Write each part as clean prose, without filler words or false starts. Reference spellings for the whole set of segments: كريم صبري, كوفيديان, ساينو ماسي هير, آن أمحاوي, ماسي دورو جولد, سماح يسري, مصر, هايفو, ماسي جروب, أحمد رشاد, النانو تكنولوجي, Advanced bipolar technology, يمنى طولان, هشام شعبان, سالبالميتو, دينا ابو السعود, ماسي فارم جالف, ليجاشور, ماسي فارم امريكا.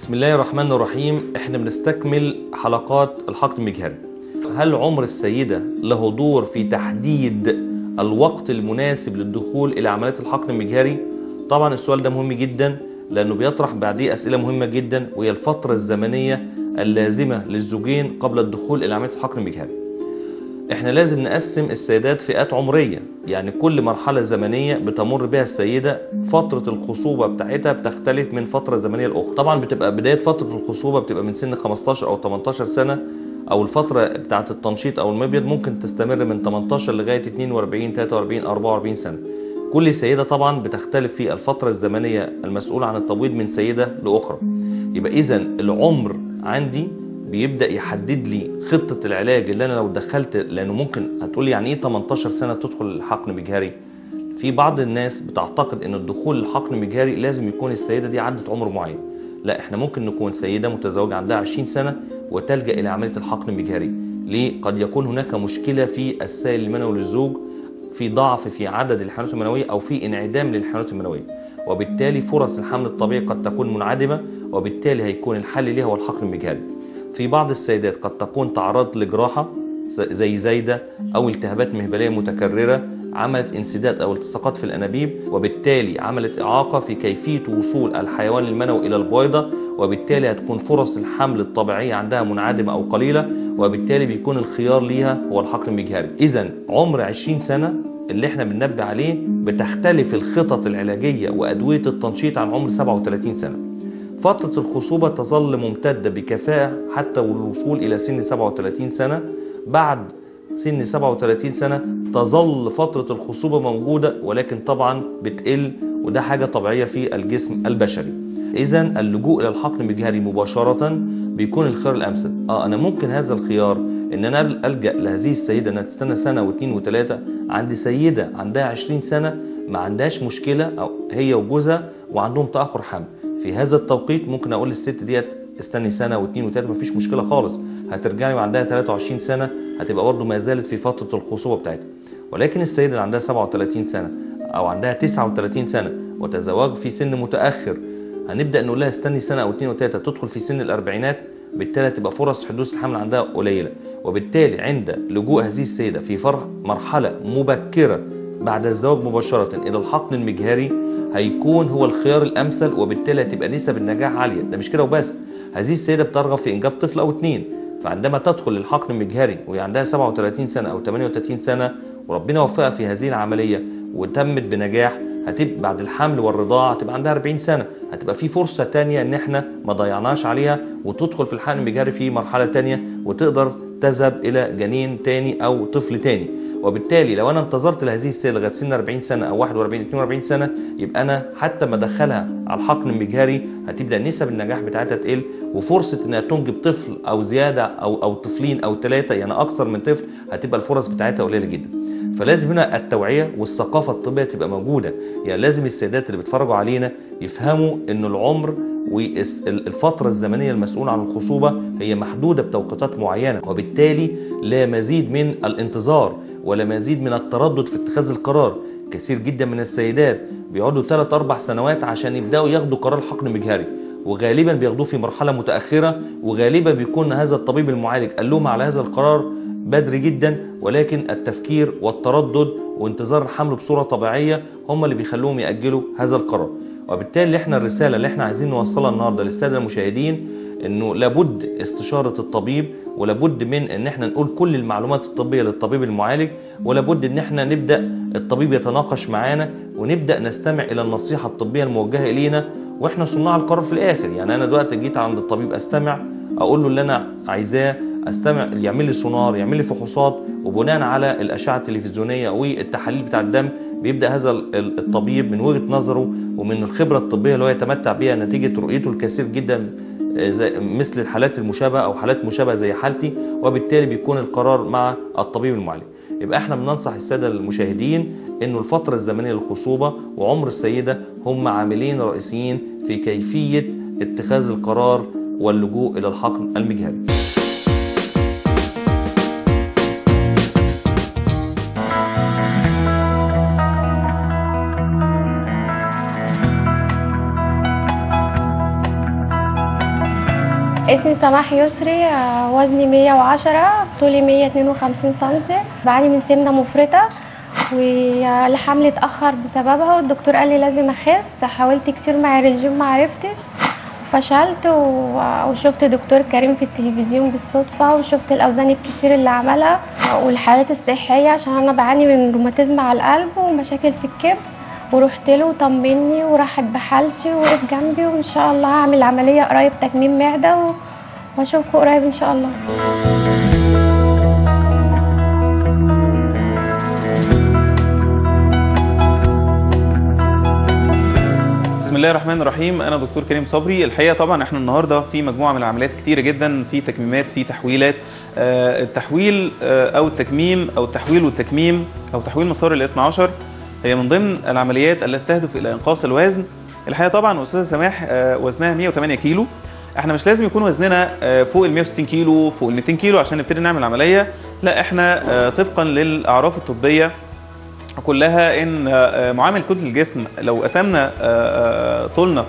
بسم الله الرحمن الرحيم. احنا بنستكمل حلقات الحقن المجهري. هل عمر السيدة له دور في تحديد الوقت المناسب للدخول الى عمليات الحقن المجهري؟ طبعا السؤال ده مهم جدا لانه بيطرح بعديه اسئله مهمه جدا، وهي الفتره الزمنيه اللازمه للزوجين قبل الدخول الى عمليه الحقن المجهري. احنا لازم نقسم السيدات فئات عمريه، يعني كل مرحله زمنيه بتمر بها السيده فتره الخصوبه بتاعتها بتختلف من فتره زمنيه لاخرى. طبعا بتبقى بدايه فتره الخصوبه بتبقى من سن 15 او 18 سنه، او الفتره بتاعه التنشيط او المبيض ممكن تستمر من 18 لغايه 42 43 44 سنه. كل سيده طبعا بتختلف في الفتره الزمنيه المسؤوله عن التبويض من سيده لاخرى. يبقى اذا العمر عندي بيبدا يحدد لي خطه العلاج اللي انا لو دخلت، لانه ممكن هتقولي يعني ايه 18 سنه تدخل الحقن مجهري؟ في بعض الناس بتعتقد ان الدخول للحقن المجهري لازم يكون السيده دي عدت عمر معين. لا، احنا ممكن نكون سيده متزوجه عندها 20 سنه وتلجا الى عمليه الحقن المجهري. ليه؟ قد يكون هناك مشكله في السائل المنوي للزوج، في ضعف في عدد الحملات المنويه او في انعدام للحملات المنويه، وبالتالي فرص الحمل الطبيعي قد تكون منعدمه، وبالتالي هيكون الحل ليها هو الحقن المجهري. في بعض السيدات قد تكون تعرضت لجراحه زي زايده او التهابات مهبليه متكرره، عملت انسداد او التصاقات في الانابيب، وبالتالي عملت اعاقه في كيفيه وصول الحيوان المنوي الى البويضه، وبالتالي هتكون فرص الحمل الطبيعيه عندها منعدمه او قليله، وبالتالي بيكون الخيار ليها هو الحقن المجهري. اذا عمر 20 سنه اللي احنا بننبه عليه بتختلف الخطط العلاجيه وادويه التنشيط عن عمر 37 سنه. فترة الخصوبة تظل ممتدة بكفاءة حتى الوصول إلى سن 37 سنة. بعد سن 37 سنة تظل فترة الخصوبة موجودة، ولكن طبعا بتقل، وده حاجة طبيعية في الجسم البشري. إذا اللجوء إلى الحقن المجهري مباشرة بيكون الخيار الأمثل. أنا ممكن هذا الخيار إن أنا ألجأ لهذه السيدة إنها تستنى سنة واثنين وثلاثة. عندي سيدة عندها 20 سنة ما عندهاش مشكلة، أو هي وجوزها وعندهم تأخر حمل. في هذا التوقيت ممكن اقول للست ديت استني سنه واثنين وثلاثه، مفيش مشكله خالص، هترجعي وعندها 23 سنه هتبقى برضه ما زالت في فتره الخصوبه بتاعتها. ولكن السيده اللي عندها 37 سنه او عندها 39 سنه وتزوج في سن متاخر، هنبدا نقول لها استني سنه او اثنين وثلاثه، تدخل في سن الاربعينات، بالتالي تبقى فرص حدوث الحمل عندها قليله، وبالتالي عند لجوء هذه السيده في مرحله مبكره بعد الزواج مباشره الى الحقن المجهري هيكون هو الخيار الامثل، وبالتالي هتبقى نسب النجاح عاليه. ده مش كده وبس، هذه السيده بترغب في انجاب طفل او اثنين، فعندما تدخل الحقن المجهري وهي عندها 37 سنه او 38 سنه وربنا وفقها في هذه العمليه وتمت بنجاح، هتبقى بعد الحمل والرضاعه هتبقى عندها 40 سنه، هتبقى في فرصه ثانيه ان احنا ما ضيعناش عليها، وتدخل في الحقن المجهري في مرحله ثانيه وتقدر تذهب الى جنين ثاني او طفل ثاني. وبالتالي لو انا انتظرت لهذه السيده لغايه سن 40 سنه او 41 42 سنه، يبقى انا حتى ما ادخلها على الحقن المجهري هتبدا نسب النجاح بتاعتها تقل، وفرصه انها تنجب طفل او زياده او طفلين او ثلاثه، يعني اكثر من طفل، هتبقى الفرص بتاعتها قليله جدا. فلازم هنا التوعيه والثقافه الطبيه تبقى موجوده، يعني لازم السيدات اللي بيتفرجوا علينا يفهموا ان العمر والفترة الزمنية المسؤولة عن الخصوبة هي محدودة بتوقيتات معينة، وبالتالي لا مزيد من الانتظار ولا مزيد من التردد في اتخاذ القرار. كثير جدا من السيدات بيقعدوا 3-4 سنوات عشان يبدأوا ياخدوا قرار حقن مجهري، وغالبا بياخدوه في مرحلة متأخرة، وغالبا بيكون هذا الطبيب المعالج قال لهم على هذا القرار بدري جدا، ولكن التفكير والتردد وانتظار الحمل بصورة طبيعية هم اللي بيخلوهم يأجلوا هذا القرار. وبالتالي احنا الرساله اللي احنا عايزين نوصلها النهارده للساده المشاهدين انه لابد استشاره الطبيب، ولابد من ان احنا نقول كل المعلومات الطبيه للطبيب المعالج، ولابد ان احنا نبدا الطبيب يتناقش معانا ونبدا نستمع الى النصيحه الطبيه الموجهه الينا، واحنا صناع القرار في الاخر. يعني انا دلوقتي جيت عند الطبيب استمع، اقول له اللي انا عايزاه، استمع يعمل لي سونار، يعمل لي فحوصات، وبناء على الاشعه التلفزيونيه والتحاليل بتاع الدم بيبدا هذا الطبيب من وجهه نظره ومن الخبره الطبيه اللي هو يتمتع بها نتيجه رؤيته الكثير جدا مثل الحالات المشابهه او حالات مشابهه زي حالتي، وبالتالي بيكون القرار مع الطبيب المعالج. يبقى احنا بننصح الساده المشاهدين انه الفتره الزمنيه للخصوبه وعمر السيده هم عاملين رئيسيين في كيفيه اتخاذ القرار واللجوء الى الحقن المجهري. اسمي سماح يسري، وزني 110، طولي 152 سم، بعاني من سمنه مفرطه والحمل اتاخر بسببها، والدكتور قال لي لازم اخس. حاولت كتير مع الرجيم ما عرفتش، فشلت وشفت دكتور كريم في التلفزيون بالصدفه، وشفت الاوزان الكتير اللي عملها والحالات الصحيه، عشان انا بعاني من روماتيزم على القلب ومشاكل في الكبد، ورحت له وطمني وراحت بحالتي ووقف جنبي، وان شاء الله هعمل عمليه قريب تكميم معده واشوفكم قريب ان شاء الله. بسم الله الرحمن الرحيم، انا دكتور كريم صبري. الحقيقه طبعا احنا النهارده في مجموعه من العمليات كتيره جدا، في تكميمات، في تحويلات. التحويل او التكميم او التحويل والتكميم او تحويل مسار ال 12 هي من ضمن العمليات التي تهدف الى انقاص الوزن. الحقيقه طبعا استاذه سماح وزنها 108 كيلو، احنا مش لازم يكون وزننا فوق ال 160 كيلو فوق ال 200 كيلو عشان نبتدي نعمل عمليه، لا احنا طبقا للاعراف الطبيه كلها ان معامل كتله الجسم لو قسمنا طولنا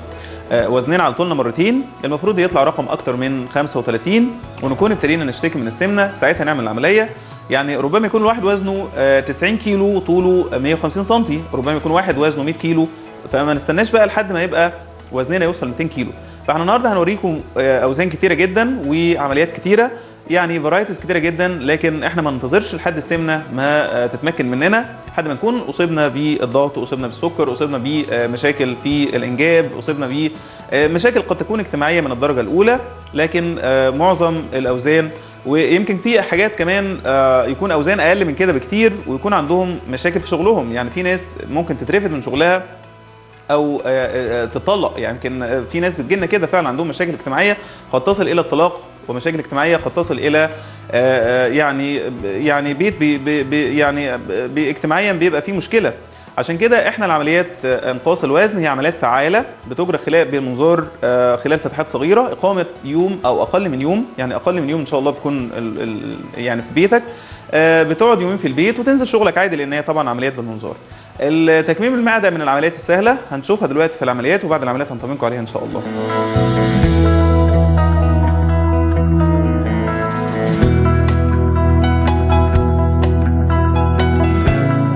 وزننا على طولنا مرتين المفروض يطلع رقم اكتر من 35 ونكون ابتدينا نشتكي من السمنه، ساعتها نعمل العمليه. يعني ربما يكون الواحد وزنه 90 كيلو وطوله 150 سم، ربما يكون واحد وزنه 100 كيلو، فما نستناش بقى لحد ما يبقى وزننا يوصل 200 كيلو. فاحنا النهارده هنوريكم اوزان كتيره جدا وعمليات كتيره، يعني فرايتيز كتيره جدا، لكن احنا ما ننتظرش لحد السمنه ما تتمكن مننا، لحد ما نكون اصبنا بالضغط، اصبنا بالسكر، اصبنا بمشاكل في الانجاب، اصبنا بمشاكل قد تكون اجتماعيه من الدرجه الاولى. لكن معظم الاوزان، ويمكن في حاجات كمان يكون اوزان اقل من كده بكتير ويكون عندهم مشاكل في شغلهم، يعني في ناس ممكن تترفد من شغلها او تطلق، يعني يمكن في ناس بتجيلنا كده فعلا عندهم مشاكل اجتماعيه قد تصل الى الطلاق، ومشاكل اجتماعيه قد تصل الى يعني بيت اجتماعيا بيبقى فيه مشكله. عشان كده احنا العمليات انقاص الوزن هي عمليات فعاله بتجرى بمنظار خلال فتحات صغيره، اقامه يوم او اقل من يوم، يعني اقل من يوم ان شاء الله بتكون يعني في بيتك، بتقعد يومين في البيت وتنزل شغلك عادي، لان هي طبعا عمليات بالمنظار. التكميم المعده من العمليات السهله، هنشوفها دلوقتي في العمليات وبعد العمليات هنطمنكم عليها ان شاء الله.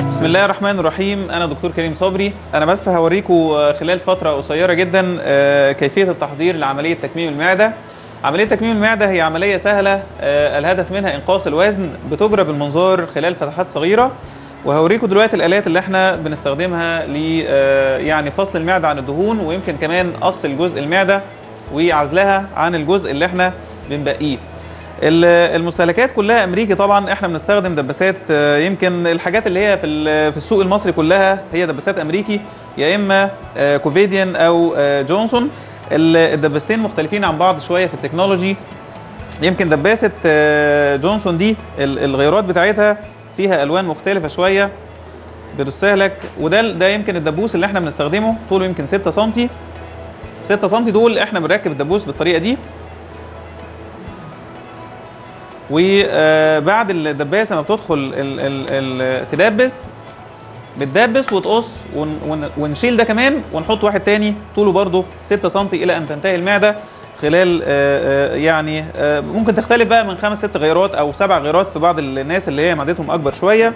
بسم الله الرحمن الرحيم، أنا دكتور كريم صبري. أنا بس هوريكم خلال فترة قصيرة جدا كيفية التحضير لعملية تكميم المعدة. عملية تكميم المعدة هي عملية سهلة الهدف منها إنقاص الوزن، بتجرى بالمنظار خلال فتحات صغيرة، وهوريكم دلوقتي الآلات اللي احنا بنستخدمها ل يعني فصل المعدة عن الدهون، ويمكن كمان قص الجزء المعدة وعزلها عن الجزء اللي احنا بنبقيه. المستهلكات كلها امريكي طبعا، احنا بنستخدم دباسات، يمكن الحاجات اللي هي في السوق المصري كلها هي دباسات امريكي، يا اما كوفيديان او جونسون. الدباستين مختلفين عن بعض شويه في التكنولوجي، يمكن دباسه جونسون دي الغيارات بتاعتها فيها الوان مختلفه شويه بتستهلك، وده يمكن الدبوس اللي احنا بنستخدمه طوله يمكن 6 سم 6 سم، دول احنا بنركب الدبوس بالطريقه دي، وبعد الدباسه ما بتدخل تدبس بتدبس وتقص ونشيل ده كمان ونحط واحد تاني طوله برضه 6 سم الى ان تنتهي المعده خلال يعني ممكن تختلف بقى من 5-6 غيرات او 7 غيرات في بعض الناس اللي هي معدتهم اكبر شويه.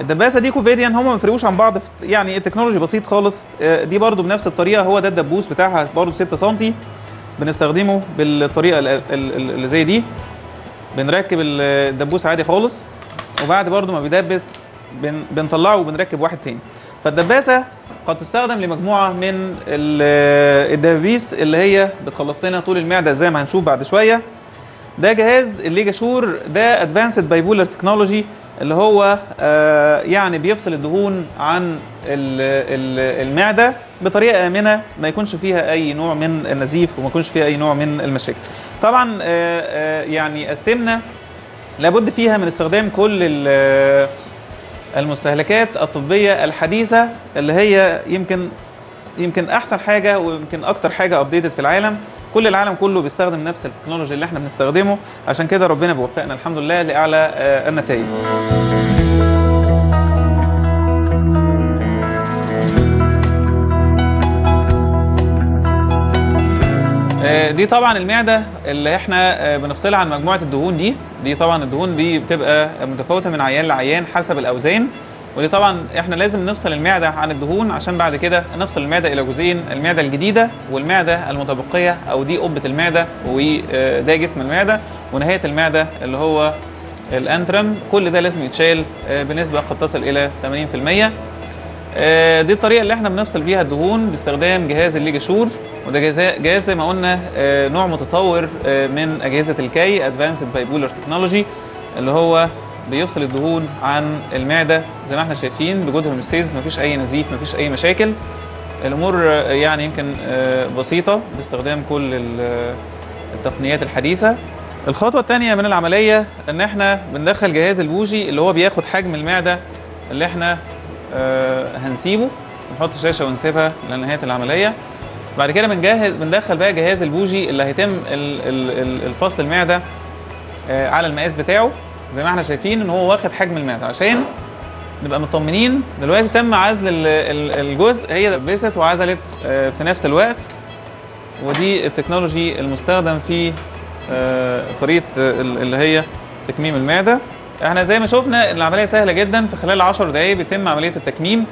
الدباسه دي كوفيديان، هم ما بيفرقوش عن بعض، يعني التكنولوجي بسيط خالص، دي برضه بنفس الطريقه، هو ده الدبوس بتاعها برضه 6 سم، بنستخدمه بالطريقه اللي زي دي، بنركب الدبوس عادي خالص، وبعد برضو ما بيدبس بنطلعه وبنركب واحد تاني. فالدباسه قد تستخدم لمجموعه من الدبابيس اللي هي بتخلص لنا طول المعده زي ما هنشوف بعد شويه. ده جهاز الليجاشور، ده Advanced bipolar technology، اللي هو يعني بيفصل الدهون عن المعده بطريقه امنه، ما يكونش فيها اي نوع من النزيف وما يكونش فيها اي نوع من المشاكل. طبعا يعني السمنه لابد فيها من استخدام كل المستهلكات الطبيه الحديثه، اللي هي يمكن احسن حاجه ويمكن اكتر حاجه ابديتد في العالم، كل العالم كله بيستخدم نفس التكنولوجيا اللي احنا بنستخدمه، عشان كده ربنا بيوفقنا الحمد لله لاعلى النتائج. دي طبعا المعده اللي احنا بنفصلها عن مجموعه الدهون دي طبعا الدهون دي بتبقى متفاوته من عيان لعيان حسب الاوزان، ودي طبعا احنا لازم نفصل المعده عن الدهون عشان بعد كده نفصل المعده الى جزئين، المعده الجديده والمعده المتبقيه او دي قبه المعده وده جسم المعده ونهايه المعده اللي هو الانترم. كل ده لازم يتشال بنسبه قد تصل الى 80%. دي الطريقه اللي احنا بنفصل بيها الدهون باستخدام جهاز الليجاشور، وده جهاز زي ما قلنا نوع متطور من اجهزه الكي Advanced bipolar technology اللي هو بيفصل الدهون عن المعده زي ما احنا شايفين بجود هرمستيز، مفيش اي نزيف مفيش اي مشاكل، الامور يعني يمكن بسيطه باستخدام كل التقنيات الحديثه. الخطوه الثانيه من العمليه ان احنا بندخل جهاز البوجي اللي هو بياخد حجم المعده اللي احنا هنسيبه، نحط شاشه ونسيبها لنهايه العمليه. بعد كده بندخل بقى جهاز البوجي اللي هيتم الفصل المعده على المقاس بتاعه زي ما احنا شايفين ان هو واخد حجم المعده عشان نبقى مطمنين. دلوقتي تم عزل الجزء، هي دبست وعزلت في نفس الوقت، ودي التكنولوجي المستخدم في طريقه اللي هي تكميم المعده. احنا زي ما شفنا العمليه سهله جدا، في خلال 10 دقائق بيتم عمليه التكميم.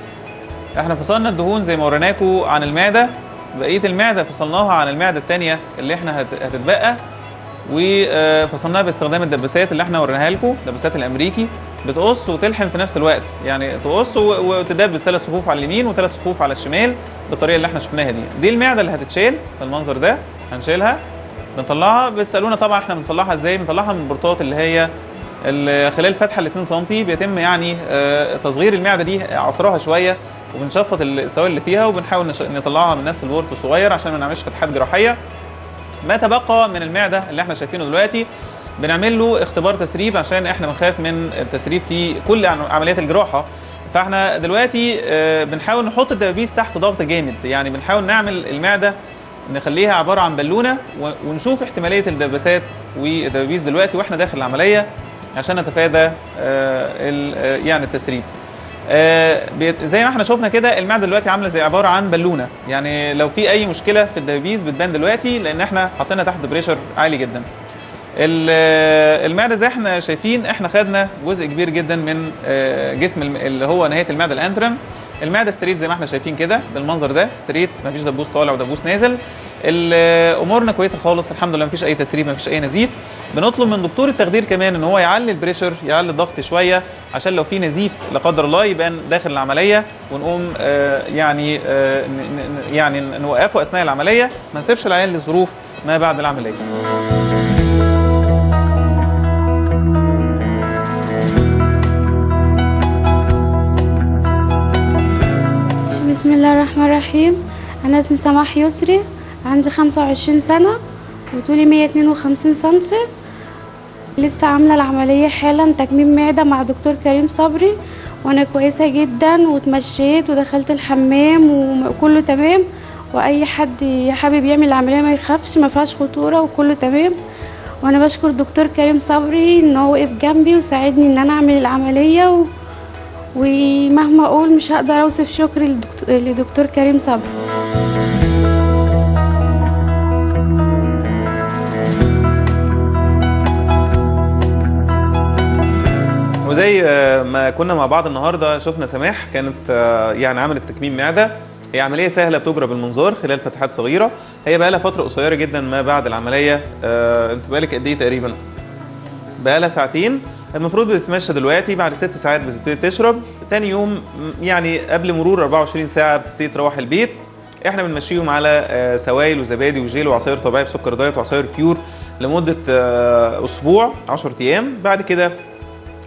احنا فصلنا الدهون زي ما وريناكم عن المعده، بقيه المعده فصلناها عن المعده الثانيه اللي احنا هتتبقى، وفصلناها باستخدام الدباسات اللي احنا وريناها لكم، الدباسات الامريكي بتقص وتلحم في نفس الوقت، يعني تقص وتدبس 3 صفوف على اليمين وثلاث صفوف على الشمال بالطريقه اللي احنا شفناها دي المعده اللي هتتشال بالمنظر ده. هنشيلها بنطلعها، بتسالونا طبعا احنا بنطلعها ازاي، بنطلعها من البرطات اللي هي خلال فتحه ال 2 سم بيتم يعني تصغير المعده دي، عصرها شويه وبنشفط السوائل اللي فيها وبنحاول نطلعها من نفس البورت الصغير عشان ما نعملش فتحات جراحيه. ما تبقى من المعده اللي احنا شايفينه دلوقتي بنعمل له اختبار تسريب عشان احنا بنخاف من التسريب في كل عمليات الجراحه، فاحنا دلوقتي بنحاول نحط الدبابيس تحت ضغط جامد، يعني بنحاول نعمل المعده نخليها عباره عن بالونه ونشوف احتماليه الدباسات والدبابيس دلوقتي واحنا داخل العمليه عشان نتفادى يعني التسريب. زي ما احنا شفنا كده المعده دلوقتي عامله زي عباره عن بالونه، يعني لو في اي مشكله في الدبابيس بتبان دلوقتي لان احنا حطينا تحت بريشر عالي جدا. المعده زي احنا شايفين احنا خدنا جزء كبير جدا من جسم اللي هو نهايه المعده الانترم. المعده ستريت زي ما احنا شايفين كده بالمنظر ده، ستريت مفيش دبوس طالع ودبوس نازل، امورنا كويسه خالص الحمد لله، مفيش اي تسريب مفيش اي نزيف. بنطلب من دكتور التخدير كمان ان هو يعلي البريشر يعلي الضغط شويه عشان لو في نزيف لا قدر الله يبان داخل العمليه ونقوم يعني نوقفه اثناء العمليه، ما نسيبش العيان لظروف ما بعد العمليه. بسم الله الرحمن الرحيم، انا اسمي سماح يسري، عندي 25 سنه وطولي 152 سنتي، لسه عامله العمليه حالا تكميم معده مع دكتور كريم صبري، وانا كويسه جدا واتمشيت ودخلت الحمام وكله تمام، واي حد حابب يعمل العمليه ما يخافش ما فيهاش خطوره وكله تمام. وانا بشكر دكتور كريم صبري ان هو وقف جنبي وساعدني ان انا اعمل العمليه ومهما اقول مش هقدر اوصف شكري لدكتور كريم صبري. وزي ما كنا مع بعض النهارده شفنا سماح كانت يعني عملت تكميم معده، هي عمليه سهله بتجرى بالمنظار خلال فتحات صغيره، هي بقى لها فتره قصيره جدا ما بعد العمليه. انت بقالك قد ايه تقريبا؟ بقى لها ساعتين، المفروض بتتمشى دلوقتي، بعد 6 ساعات بتبتدي تشرب، تاني يوم يعني قبل مرور 24 ساعه بتبتدي تروح البيت. احنا بنمشيهم على سوائل وزبادي وجيل وعصاير طبيعي بسكر دايت وعصاير بيور لمده اسبوع 10 ايام، بعد كده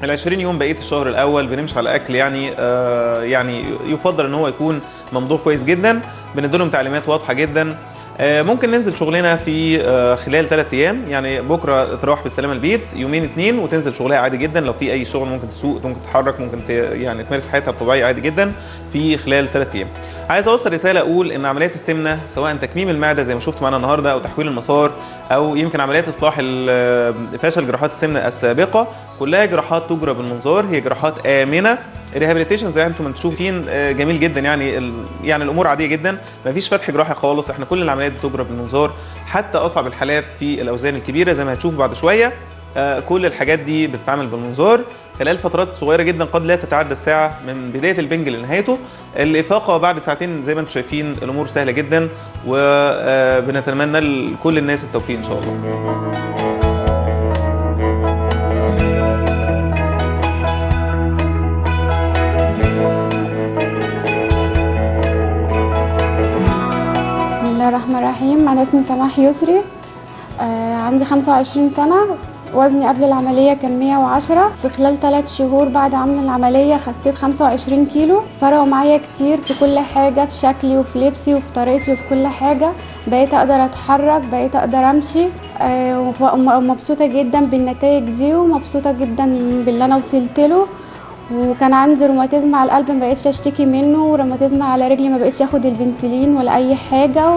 ال20 يوم بقيه الشهر الاول بنمشي على اكل يعني يعني يفضل ان هو يكون ممضوغ كويس جدا، بنديلهم تعليمات واضحه جدا. ممكن ننزل شغلنا في خلال 3 ايام، يعني بكره تروح بالسلامه البيت، يومين 2 وتنزل شغلها عادي جدا، لو في اي شغل ممكن تسوق ممكن تتحرك ممكن يعني تمارس حياتها الطبيعيه عادي جدا في خلال 3 ايام. عايز اوصل رساله اقول ان عمليات السمنه سواء تكميم المعده زي ما شفت معانا النهارده او تحويل المسار او يمكن عمليات اصلاح فشل جراحات السمنه السابقه، كلها جراحات تجرى بالمنظار، هي جراحات امنه الريهابيليتيشن زي انتم ما انتم شايفين جميل جدا، يعني الامور عاديه جدا، ما فيش فتح جراحي خالص، احنا كل العمليات بتجرى بالمنظار، حتى اصعب الحالات في الاوزان الكبيره زي ما هتشوف بعد شويه كل الحاجات دي بتتعمل بالمنظار خلال فترات صغيره جدا قد لا تتعدى الساعه من بدايه البنج لنهايته. الافاقه بعد ساعتين زي ما انتم شايفين الامور سهله جدا، وبنتمنى لكل الناس التوفيق ان شاء الله. بسم الله الرحمن الرحيم. أنا اسمي سماح يسري، عندي 25 سنة، وزني قبل العملية كان 110. في خلال 3 شهور بعد عمل العملية خسيت 25 كيلو، فرقوا معايا كتير في كل حاجة، في شكلي وفي لبسي وفي طريقتي وفي كل حاجة. بقيت أقدر أتحرك، بقيت أقدر أمشي، ومبسوطة جدا بالنتائج دي، ومبسوطة جدا باللي أنا وصلت له. وكان عندي روماتيزم على القلب ما بقتش اشتكي منه، وروماتيزم على رجلي ما بقتش اخد البنسلين ولا اي حاجه،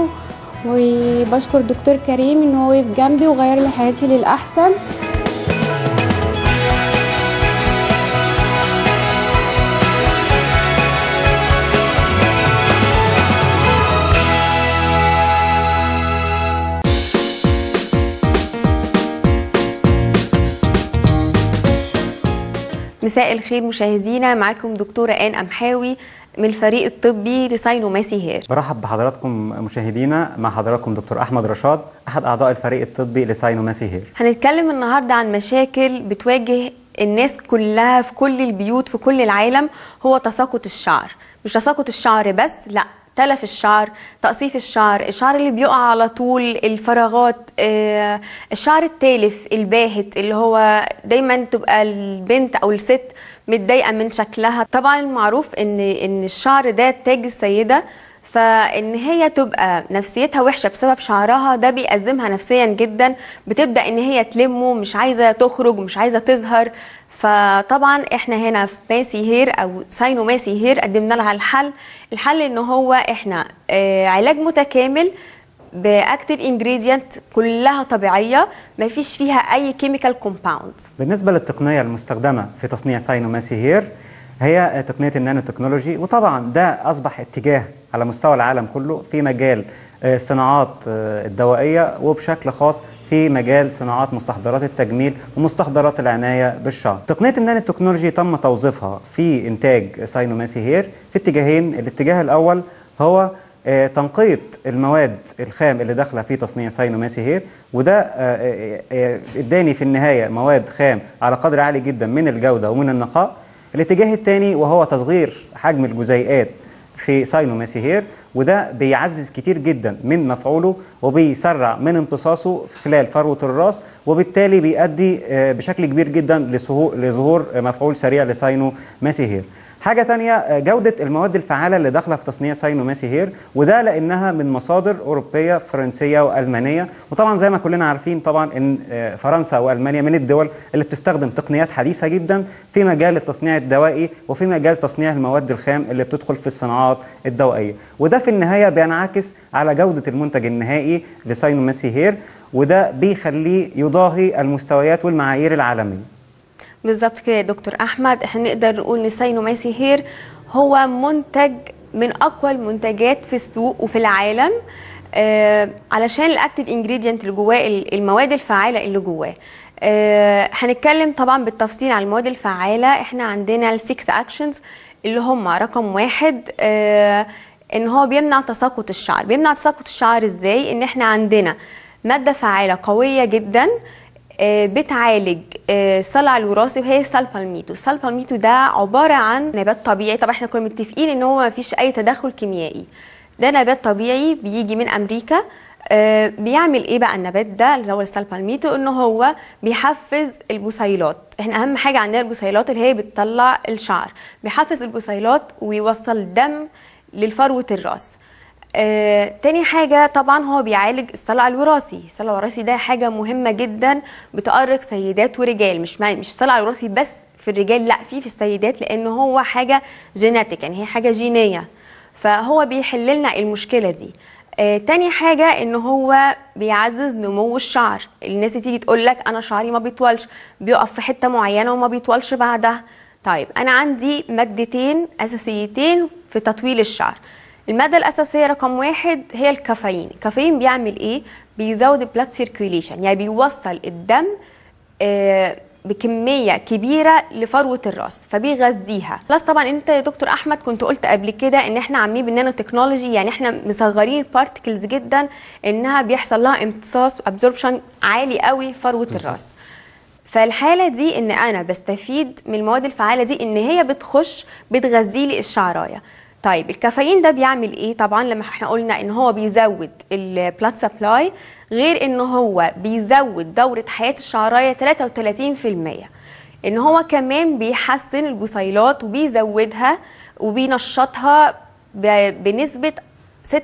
وبشكر دكتور كريم ان هو وقف جنبي وغير لي حياتي للاحسن. مساء الخير مشاهدينا، معاكم دكتورة آن أمحاوي من الفريق الطبي لساينو ماسي هير. برحب بحضراتكم مشاهدينا، مع حضراتكم دكتور أحمد رشاد أحد أعضاء الفريق الطبي لساينو ماسي هير. هنتكلم النهاردة عن مشاكل بتواجه الناس كلها في كل البيوت في كل العالم، هو تساقط الشعر. مش تساقط الشعر بس، لأ، تلف الشعر، تقصيف الشعر، الشعر اللي بيقع على طول، الفراغات، الشعر التالف الباهت اللي هو دايما تبقى البنت او الست متضايقه من شكلها. طبعا المعروف ان الشعر ده تاج السيده، فان هي تبقى نفسيتها وحشه بسبب شعرها ده بيأزمها نفسيا جدا، بتبدا ان هي تلمه، مش عايزه تخرج، مش عايزه تظهر. فطبعا احنا هنا في ماسي هير او ساينو ماسي هير قدمنا لها الحل. الحل ان هو احنا علاج متكامل باكتيف انجريدينت كلها طبيعيه، ما فيش فيها اي كيميكال كومباوند. بالنسبه للتقنيه المستخدمه في تصنيع ساينو ماسي هير هي تقنيه النانو تكنولوجي، وطبعا ده اصبح اتجاه على مستوى العالم كله في مجال الصناعات الدوائيه، وبشكل خاص في مجال صناعات مستحضرات التجميل ومستحضرات العنايه بالشعر. تقنيه النانو تكنولوجي تم توظيفها في انتاج ساينو ماسي هير في اتجاهين. الاتجاه الاول هو تنقيط المواد الخام اللي داخله في تصنيع ساينو ماسي هير، وده اداني في النهايه مواد خام على قدر عالي جدا من الجوده ومن النقاء. الاتجاه الثاني وهو تصغير حجم الجزيئات في ساينو ماسي هير، وده بيعزز كتير جدا من مفعوله وبيسرع من امتصاصه خلال فروة الراس، وبالتالي بيؤدي بشكل كبير جدا لظهور مفعول سريع لساينو ماسي هير. حاجة تانية جودة المواد الفعالة اللي داخلة في تصنيع ساينو ماسي هير، وده لأنها من مصادر أوروبية فرنسية وألمانية. وطبعا زي ما كلنا عارفين طبعا إن فرنسا وألمانيا من الدول اللي بتستخدم تقنيات حديثة جدا في مجال التصنيع الدوائي وفي مجال تصنيع المواد الخام اللي بتدخل في الصناعات الدوائية، وده في النهاية بينعكس على جودة المنتج النهائي لساينو ماسي هير، وده بيخليه يضاهي المستويات والمعايير العالمية. بالظبط كده يا دكتور احمد، احنا نقدر نقول ان ساينو ماسي هير هو منتج من اقوى المنتجات في السوق وفي العالم، علشان الاكتيف انجريدينت اللي جواه، المواد الفعاله اللي جواه. هنتكلم طبعا بالتفصيل عن المواد الفعاله. احنا عندنا السكس اكشنز اللي هم رقم 1 ان هو بيمنع تساقط الشعر. بيمنع تساقط الشعر ازاي؟ ان احنا عندنا ماده فعاله قويه جدا بتعالج الصلع الوراثي، وهي السالبالميتو. السالبالميتو ده عباره عن نبات طبيعي، طبعا احنا كنا متفقين ان هو ما فيش اي تدخل كيميائي، ده نبات طبيعي بيجي من امريكا. بيعمل ايه بقى النبات ده اللي هو السالبالميتو؟ ان هو بيحفز البصيلات. احنا اهم حاجه عندنا البصيلات اللي هي بتطلع الشعر، بيحفز البصيلات ويوصل الدم لفروه الراس. تاني حاجة طبعا هو بيعالج الصلع الوراثي. الصلع الوراثي ده حاجة مهمة جدا بتأرق سيدات ورجال، مش الصلع الوراثي بس في الرجال، لا، في السيدات، لأن هو حاجة جيناتيك، يعني هي حاجة جينية، فهو بيحللنا المشكلة دي. تاني حاجة ان هو بيعزز نمو الشعر. الناس تيجي تقول لك انا شعري ما بيطولش، بيقف في حتة معينة وما بيطولش بعدها، طيب انا عندي مادتين اساسيتين في تطويل الشعر. الماده الاساسيه رقم واحد هي الكافيين. الكافيين بيعمل ايه؟ بيزود البلاد سيركيوليشن، يعني بيوصل الدم بكميه كبيره لفروه الراس فبيغذيها. خلاص طبعا انت يا دكتور احمد كنت قلت قبل كده ان احنا عاملين بالنانو تكنولوجي، يعني احنا مصغرين البارتكلز جدا انها بيحصل لها امتصاص وابزوربشن عالي قوي فروه الراس. فالحاله دي ان انا بستفيد من المواد الفعاله دي ان هي بتخش بتغذي لي الشعرايه. طيب الكافيين ده بيعمل ايه؟ طبعا لما احنا قلنا ان هو بيزود البلاد سبلاي، غير ان هو بيزود دوره حياه الشعرايه 33%، ان هو كمان بيحسن الجسيلات وبيزودها وبينشطها بنسبه 46%،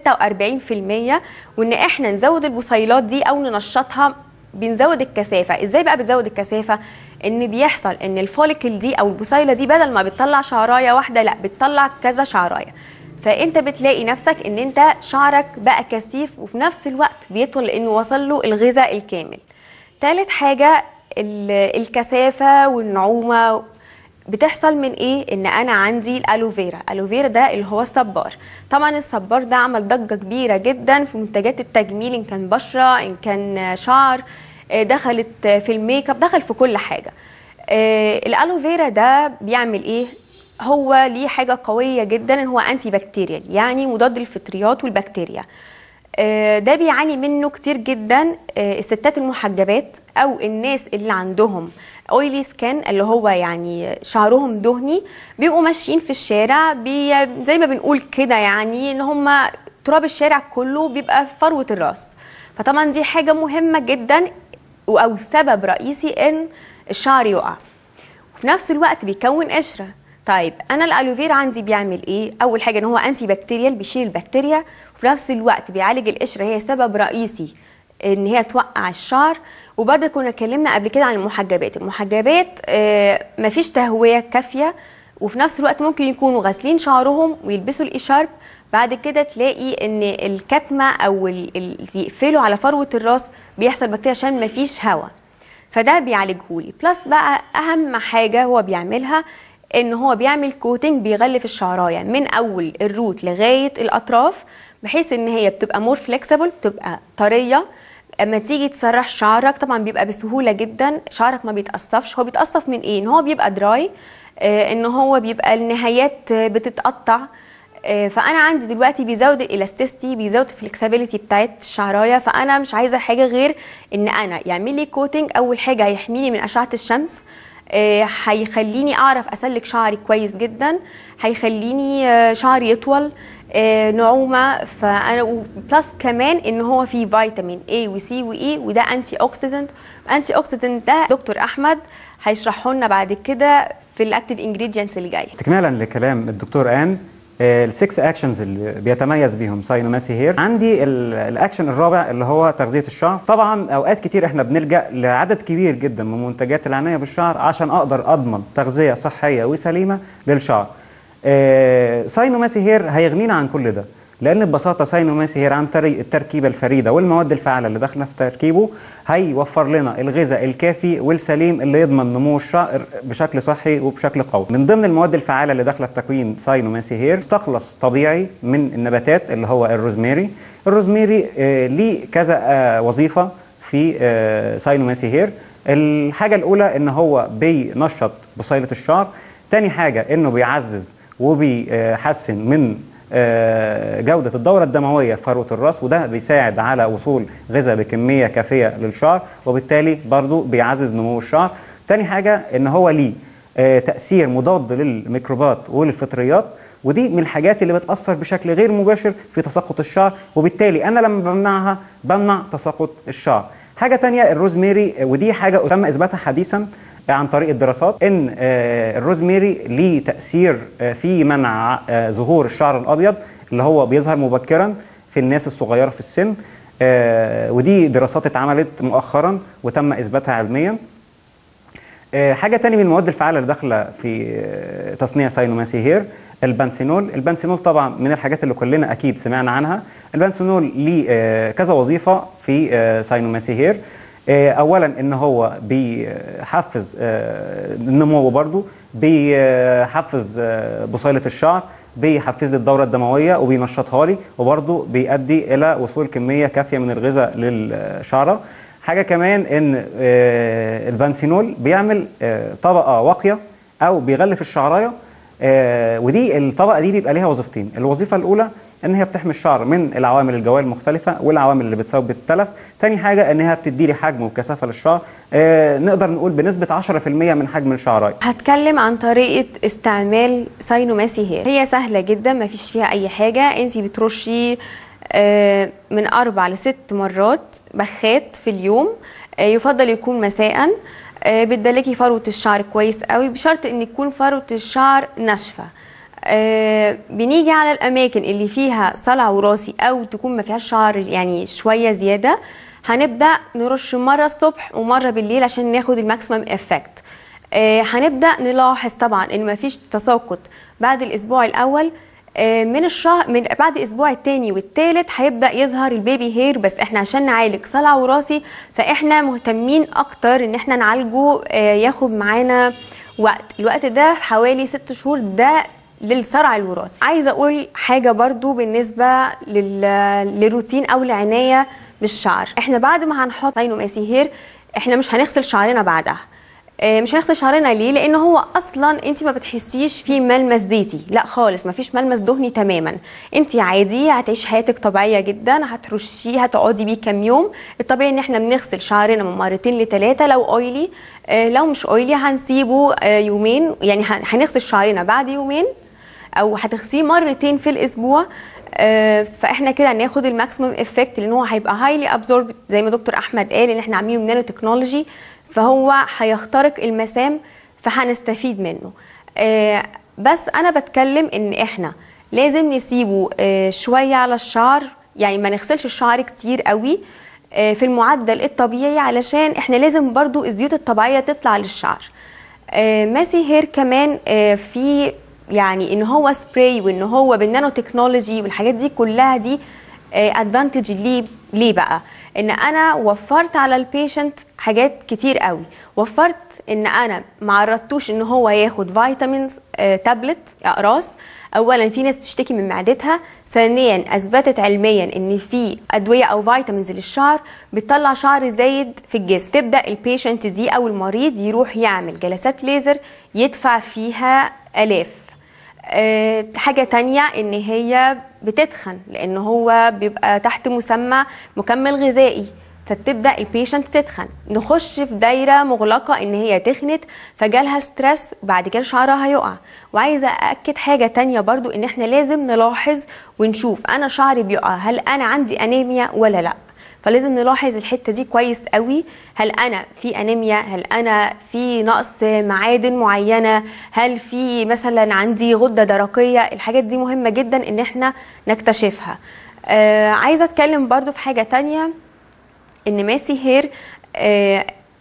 وان احنا نزود البصيلات دي او ننشطها بنزود الكثافه. ازاي بقى بتزود الكثافه؟ ان بيحصل ان الفوليكل دي او البصيله دي بدل ما بتطلع شعرايه واحده لا بتطلع كذا شعرايه، فانت بتلاقي نفسك ان انت شعرك بقى كثيف وفي نفس الوقت بيطول لانه وصل له الغذاء الكامل. ثالث حاجه الكثافه والنعومه بتحصل من ايه؟ ان انا عندي الالوفيرا. الالوفيرا ده اللي هو الصبار. طبعا الصبار ده عمل ضجه كبيره جدا في منتجات التجميل، ان كان بشره ان كان شعر، دخلت في الميك اب، دخل في كل حاجه. الالوفيرا ده بيعمل ايه؟ هو ليه حاجه قويه جدا ان هو انتي بكتيريال، يعني مضاد للفطريات والبكتيريا. ده بيعاني منه كتير جدا الستات المحجبات او الناس اللي عندهم اويلي سكان، اللي هو يعني شعرهم دهني، بيبقوا ماشيين في الشارع زي ما بنقول كده، يعني ان هم تراب الشارع كله بيبقى في فروه الراس. فطبعا دي حاجه مهمه جدا او سبب رئيسي ان الشعر يقع، وفي نفس الوقت بيكون قشره. طيب انا الالوفيرا عندي بيعمل ايه؟ اول حاجه ان هو انتي بكتيريال، بيشيل البكتيريا، وفي نفس الوقت بيعالج القشره، هي سبب رئيسي ان هي توقع الشعر. وبرده كنا اتكلمنا قبل كده عن المحجبات. المحجبات مفيش تهويه كافيه، وفي نفس الوقت ممكن يكونوا غاسلين شعرهم ويلبسوا الاشارب، بعد كده تلاقي ان الكتمه او اللي يقفلوا على فروه الراس بيحصل بكتيريا عشان مفيش هواء، فده بيعالجهولي. بلس بقى اهم حاجه هو بيعملها ان هو بيعمل كوتنج، بيغلف الشعرايه من اول الروت لغايه الاطراف، بحيث ان هي بتبقى مور فليكسبل، بتبقى طريه. اما تيجي تسرح شعرك طبعا بيبقى بسهوله جدا، شعرك ما بيتقصفش. هو بيتقصف من ايه؟ ان هو بيبقى دراي، ان هو بيبقى النهايات بتتقطع. فانا عندي دلوقتي بيزود الالاستيستي، بيزود الفلكسبيليتي بتاعت الشعرايه، فانا مش عايزه حاجه غير ان انا يعمل لي كوتنج. اول حاجه هيحميني من اشعه الشمس، هيخليني اعرف اسلك شعري كويس جدا، هيخليني شعري يطول، نعومه. فانا بلس كمان ان هو فيه فيتامين A و C و E، وده انتي اوكسيدنت. الانتي اوكسيدنت ده دكتور احمد هيشرحه لنا بعد كده في الاكتيف انجريدينتس اللي جايه. تكملا لكلام الدكتور ان السكس اكشنز اللي بيتميز بيهم ساينو ماسي هير، عندي الاكشن الرابع اللي هو تغذيه الشعر. طبعا اوقات كتير احنا بنلجا لعدد كبير جدا من منتجات العنايه بالشعر عشان اقدر اضمن تغذيه صحيه وسليمه للشعر. ساينو ماسي هير هيغنينا عن كل ده، لان ببساطه ساينو ماسي هير عن طريق التركيبه الفريده والمواد الفعاله اللي داخله في تركيبه هيوفر لنا الغذاء الكافي والسليم اللي يضمن نمو الشعر بشكل صحي وبشكل قوي. من ضمن المواد الفعاله اللي داخله في تكوين ساينو ماسي هير مستخلص طبيعي من النباتات اللي هو الروزميري. الروزميري ليه كذا وظيفه في ساينو ماسي هير. الحاجه الاولى ان هو بينشط بصيله الشعر، ثاني حاجه انه بيعزز وبيحسن من جودة الدورة الدموية في فروة الراس، وده بيساعد على وصول غذاء بكمية كافية للشعر، وبالتالي برضو بيعزز نمو الشعر. تاني حاجة ان هو ليه تأثير مضاد للميكروبات وللفطريات، ودي من الحاجات اللي بتأثر بشكل غير مباشر في تساقط الشعر، وبالتالي انا لما بمنعها بمنع تساقط الشعر. حاجة تانية الروزميري، ودي حاجة تم اثباتها حديثا عن طريق الدراسات، ان الروزميري ليه تأثير في منع ظهور الشعر الأبيض اللي هو بيظهر مبكرا في الناس الصغيرة في السن، ودي دراسات اتعملت مؤخرا وتم إثباتها علميا. حاجة تانية من المواد الفعالة اللي داخلة في تصنيع ساينو ماسي هير البانسينول. البانسينول طبعا من الحاجات اللي كلنا أكيد سمعنا عنها. البانسينول ليه كذا وظيفة في ساينو ماسي هير. اولا ان هو بيحفز النمو برضه، بيحفز بصيلة الشعر، بيحفز لي الدورة الدموية وبينشطها لي، وبرضه بيؤدي إلى وصول كمية كافية من الغذاء للشعرة. حاجة كمان إن البانسينول بيعمل طبقة واقية أو بيغلف الشعراية، ودي الطبقة دي بيبقى ليها وظيفتين. الوظيفة الأولى إن هي بتحمي الشعر من العوامل الجوية المختلفة والعوامل اللي بتسبب التلف. تاني حاجة إنها بتدي لي حجم وكثافة للشعر، نقدر نقول بنسبة 10% من حجم الشعراية. هتكلم عن طريقة استعمال ساينو ماسي هير. هي سهلة جدا، ما فيش فيها أي حاجة. أنتي بترشي من 4 ل 6 مرات بخات في اليوم، يفضل يكون مساءً. بتدلكي فروة الشعر كويس قوي، بشرط إن تكون فروة الشعر ناشفة. بنيجي على الأماكن اللي فيها صلع وراثي أو تكون ما فيهاش شعر يعني شوية زيادة، هنبدأ نرش مرة الصبح ومرة بالليل عشان ناخد الماكسيمم إفكت. هنبدأ نلاحظ طبعا إن ما فيش تساقط بعد الأسبوع الأول، من الشهر من بعد الأسبوع الثاني والثالث هيبدأ يظهر البيبي هير. بس احنا عشان نعالج صلع وراثي فاحنا مهتمين أكتر إن احنا نعالجه، ياخد معانا وقت. الوقت ده حوالي 6 شهور ده للصرع الوراثي. عايزه اقول حاجه برضو بالنسبه للروتين او العنايه بالشعر. احنا بعد ما هنحط ساينو ماسي هير احنا مش هنغسل شعرنا بعدها. مش هنغسل شعرنا ليه؟ لان هو اصلا انت ما بتحسيش فيه ملمس زيتي، لا خالص، ما فيش ملمس دهني تماما. انت عادي هتعيش حياتك طبيعيه جدا، هترشيه هتقعدي بيه كام يوم. الطبيعي ان احنا بنغسل شعرنا من 2 ل 3 لو اويلي، لو مش اويلي هنسيبه يومين، يعني هنغسل شعرنا بعد يومين او هتغسيه 2 مرات في الاسبوع. فاحنا كده هناخد الماكسيمم افكت، لان هو هيبقى هايلي ابزورب زي ما دكتور احمد قال ان احنا عاملينه نانو تكنولوجي، فهو هيخترق المسام فهنستفيد منه. بس انا بتكلم ان احنا لازم نسيبه شويه على الشعر، يعني ما نغسلش الشعر كتير قوي في المعدل الطبيعي، علشان احنا لازم برضو الزيوت الطبيعيه تطلع للشعر. ماسي هير كمان في يعني ان هو سبراي وان هو بالنانو تكنولوجي والحاجات دي كلها، دي ادفانتج ليه بقى؟ ان انا وفرت على البيشنت حاجات كتير قوي. وفرت ان انا ما عرضتوش ان هو ياخد فيتامينز تابلت اقراص. اولا في ناس بتشتكي من معدتها، ثانيا اثبتت علميا ان في ادويه او فيتامينز للشعر بتطلع شعر زايد في الجسم. تبدا البيشنت دي او المريض يروح يعمل جلسات ليزر يدفع فيها آلاف. حاجة تانية ان هي بتتخن، لان هو بيبقى تحت مسمى مكمل غذائي، فبتبدأ البيشنت تتخن، نخش في دايرة مغلقة ان هي تخنت فجالها ستريس، بعد كده شعرها هيقع. وعايزة أأكد حاجة تانية برضو ان احنا لازم نلاحظ ونشوف انا شعري بيقع هل انا عندي انيميا ولا لا، فلازم نلاحظ الحتة دي كويس قوي. هل أنا في أنيميا؟ هل أنا في نقص معادن معينة؟ هل في مثلا عندي غدة درقية؟ الحاجات دي مهمة جدا إن احنا نكتشفها. عايزة أتكلم برضو في حاجة تانية، إن ماسي هير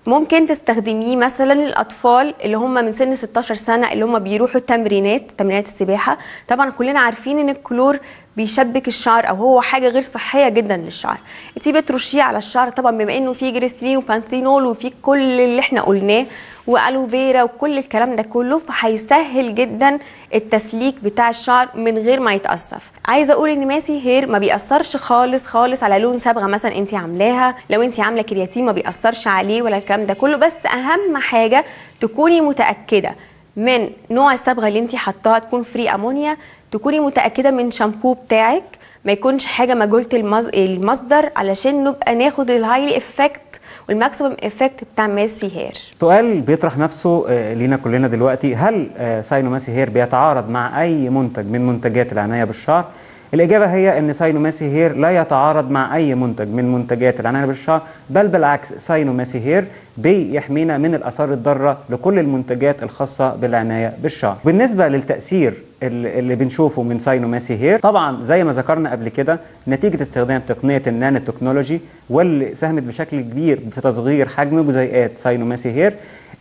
ممكن تستخدميه مثلا للأطفال اللي هم من سن 16 سنة اللي هم بيروحوا تمرينات السباحة. طبعا كلنا عارفين إن الكلور بيشبك الشعر او هو حاجه غير صحيه جدا للشعر. انتي بترشيه على الشعر طبعا بما انه فيه جريسلين وبانثينول وفيه كل اللي احنا قلناه والوفيرا وكل الكلام ده كله، فهيسهل جدا التسليك بتاع الشعر من غير ما يتقصف. عايزه اقول ان ماسي هير ما بيأثرش خالص خالص على لون صبغه مثلا انتي عاملاها، لو انتي عامله كرياتين ما بيأثرش عليه ولا الكلام ده كله. بس اهم حاجه تكوني متاكده من نوع الصبغه اللي انتي حطاها، تكون فري امونيا، تكوني متاكده من شامبو بتاعك ما يكونش حاجه مجهوله المصدر، علشان نبقى ناخد الهايلي افكت والماكسيمم افكت بتاع ماسي هير. سؤال بيطرح نفسه لينا كلنا دلوقتي، هل ساينو ماسي هير بيتعارض مع اي منتج من منتجات العنايه بالشعر؟ الاجابه هي ان ساينو ماسي هير لا يتعارض مع اي منتج من منتجات العنايه بالشعر، بل بالعكس ساينو ماسي هير بيحمينا من الاثار الضاره لكل المنتجات الخاصه بالعنايه بالشعر. بالنسبه للتاثير اللي بنشوفه من ساينو ماسي هير، طبعا زي ما ذكرنا قبل كده نتيجه استخدام تقنيه النانو تكنولوجي واللي ساهمت بشكل كبير في تصغير حجم جزيئات ساينو ماسي هير،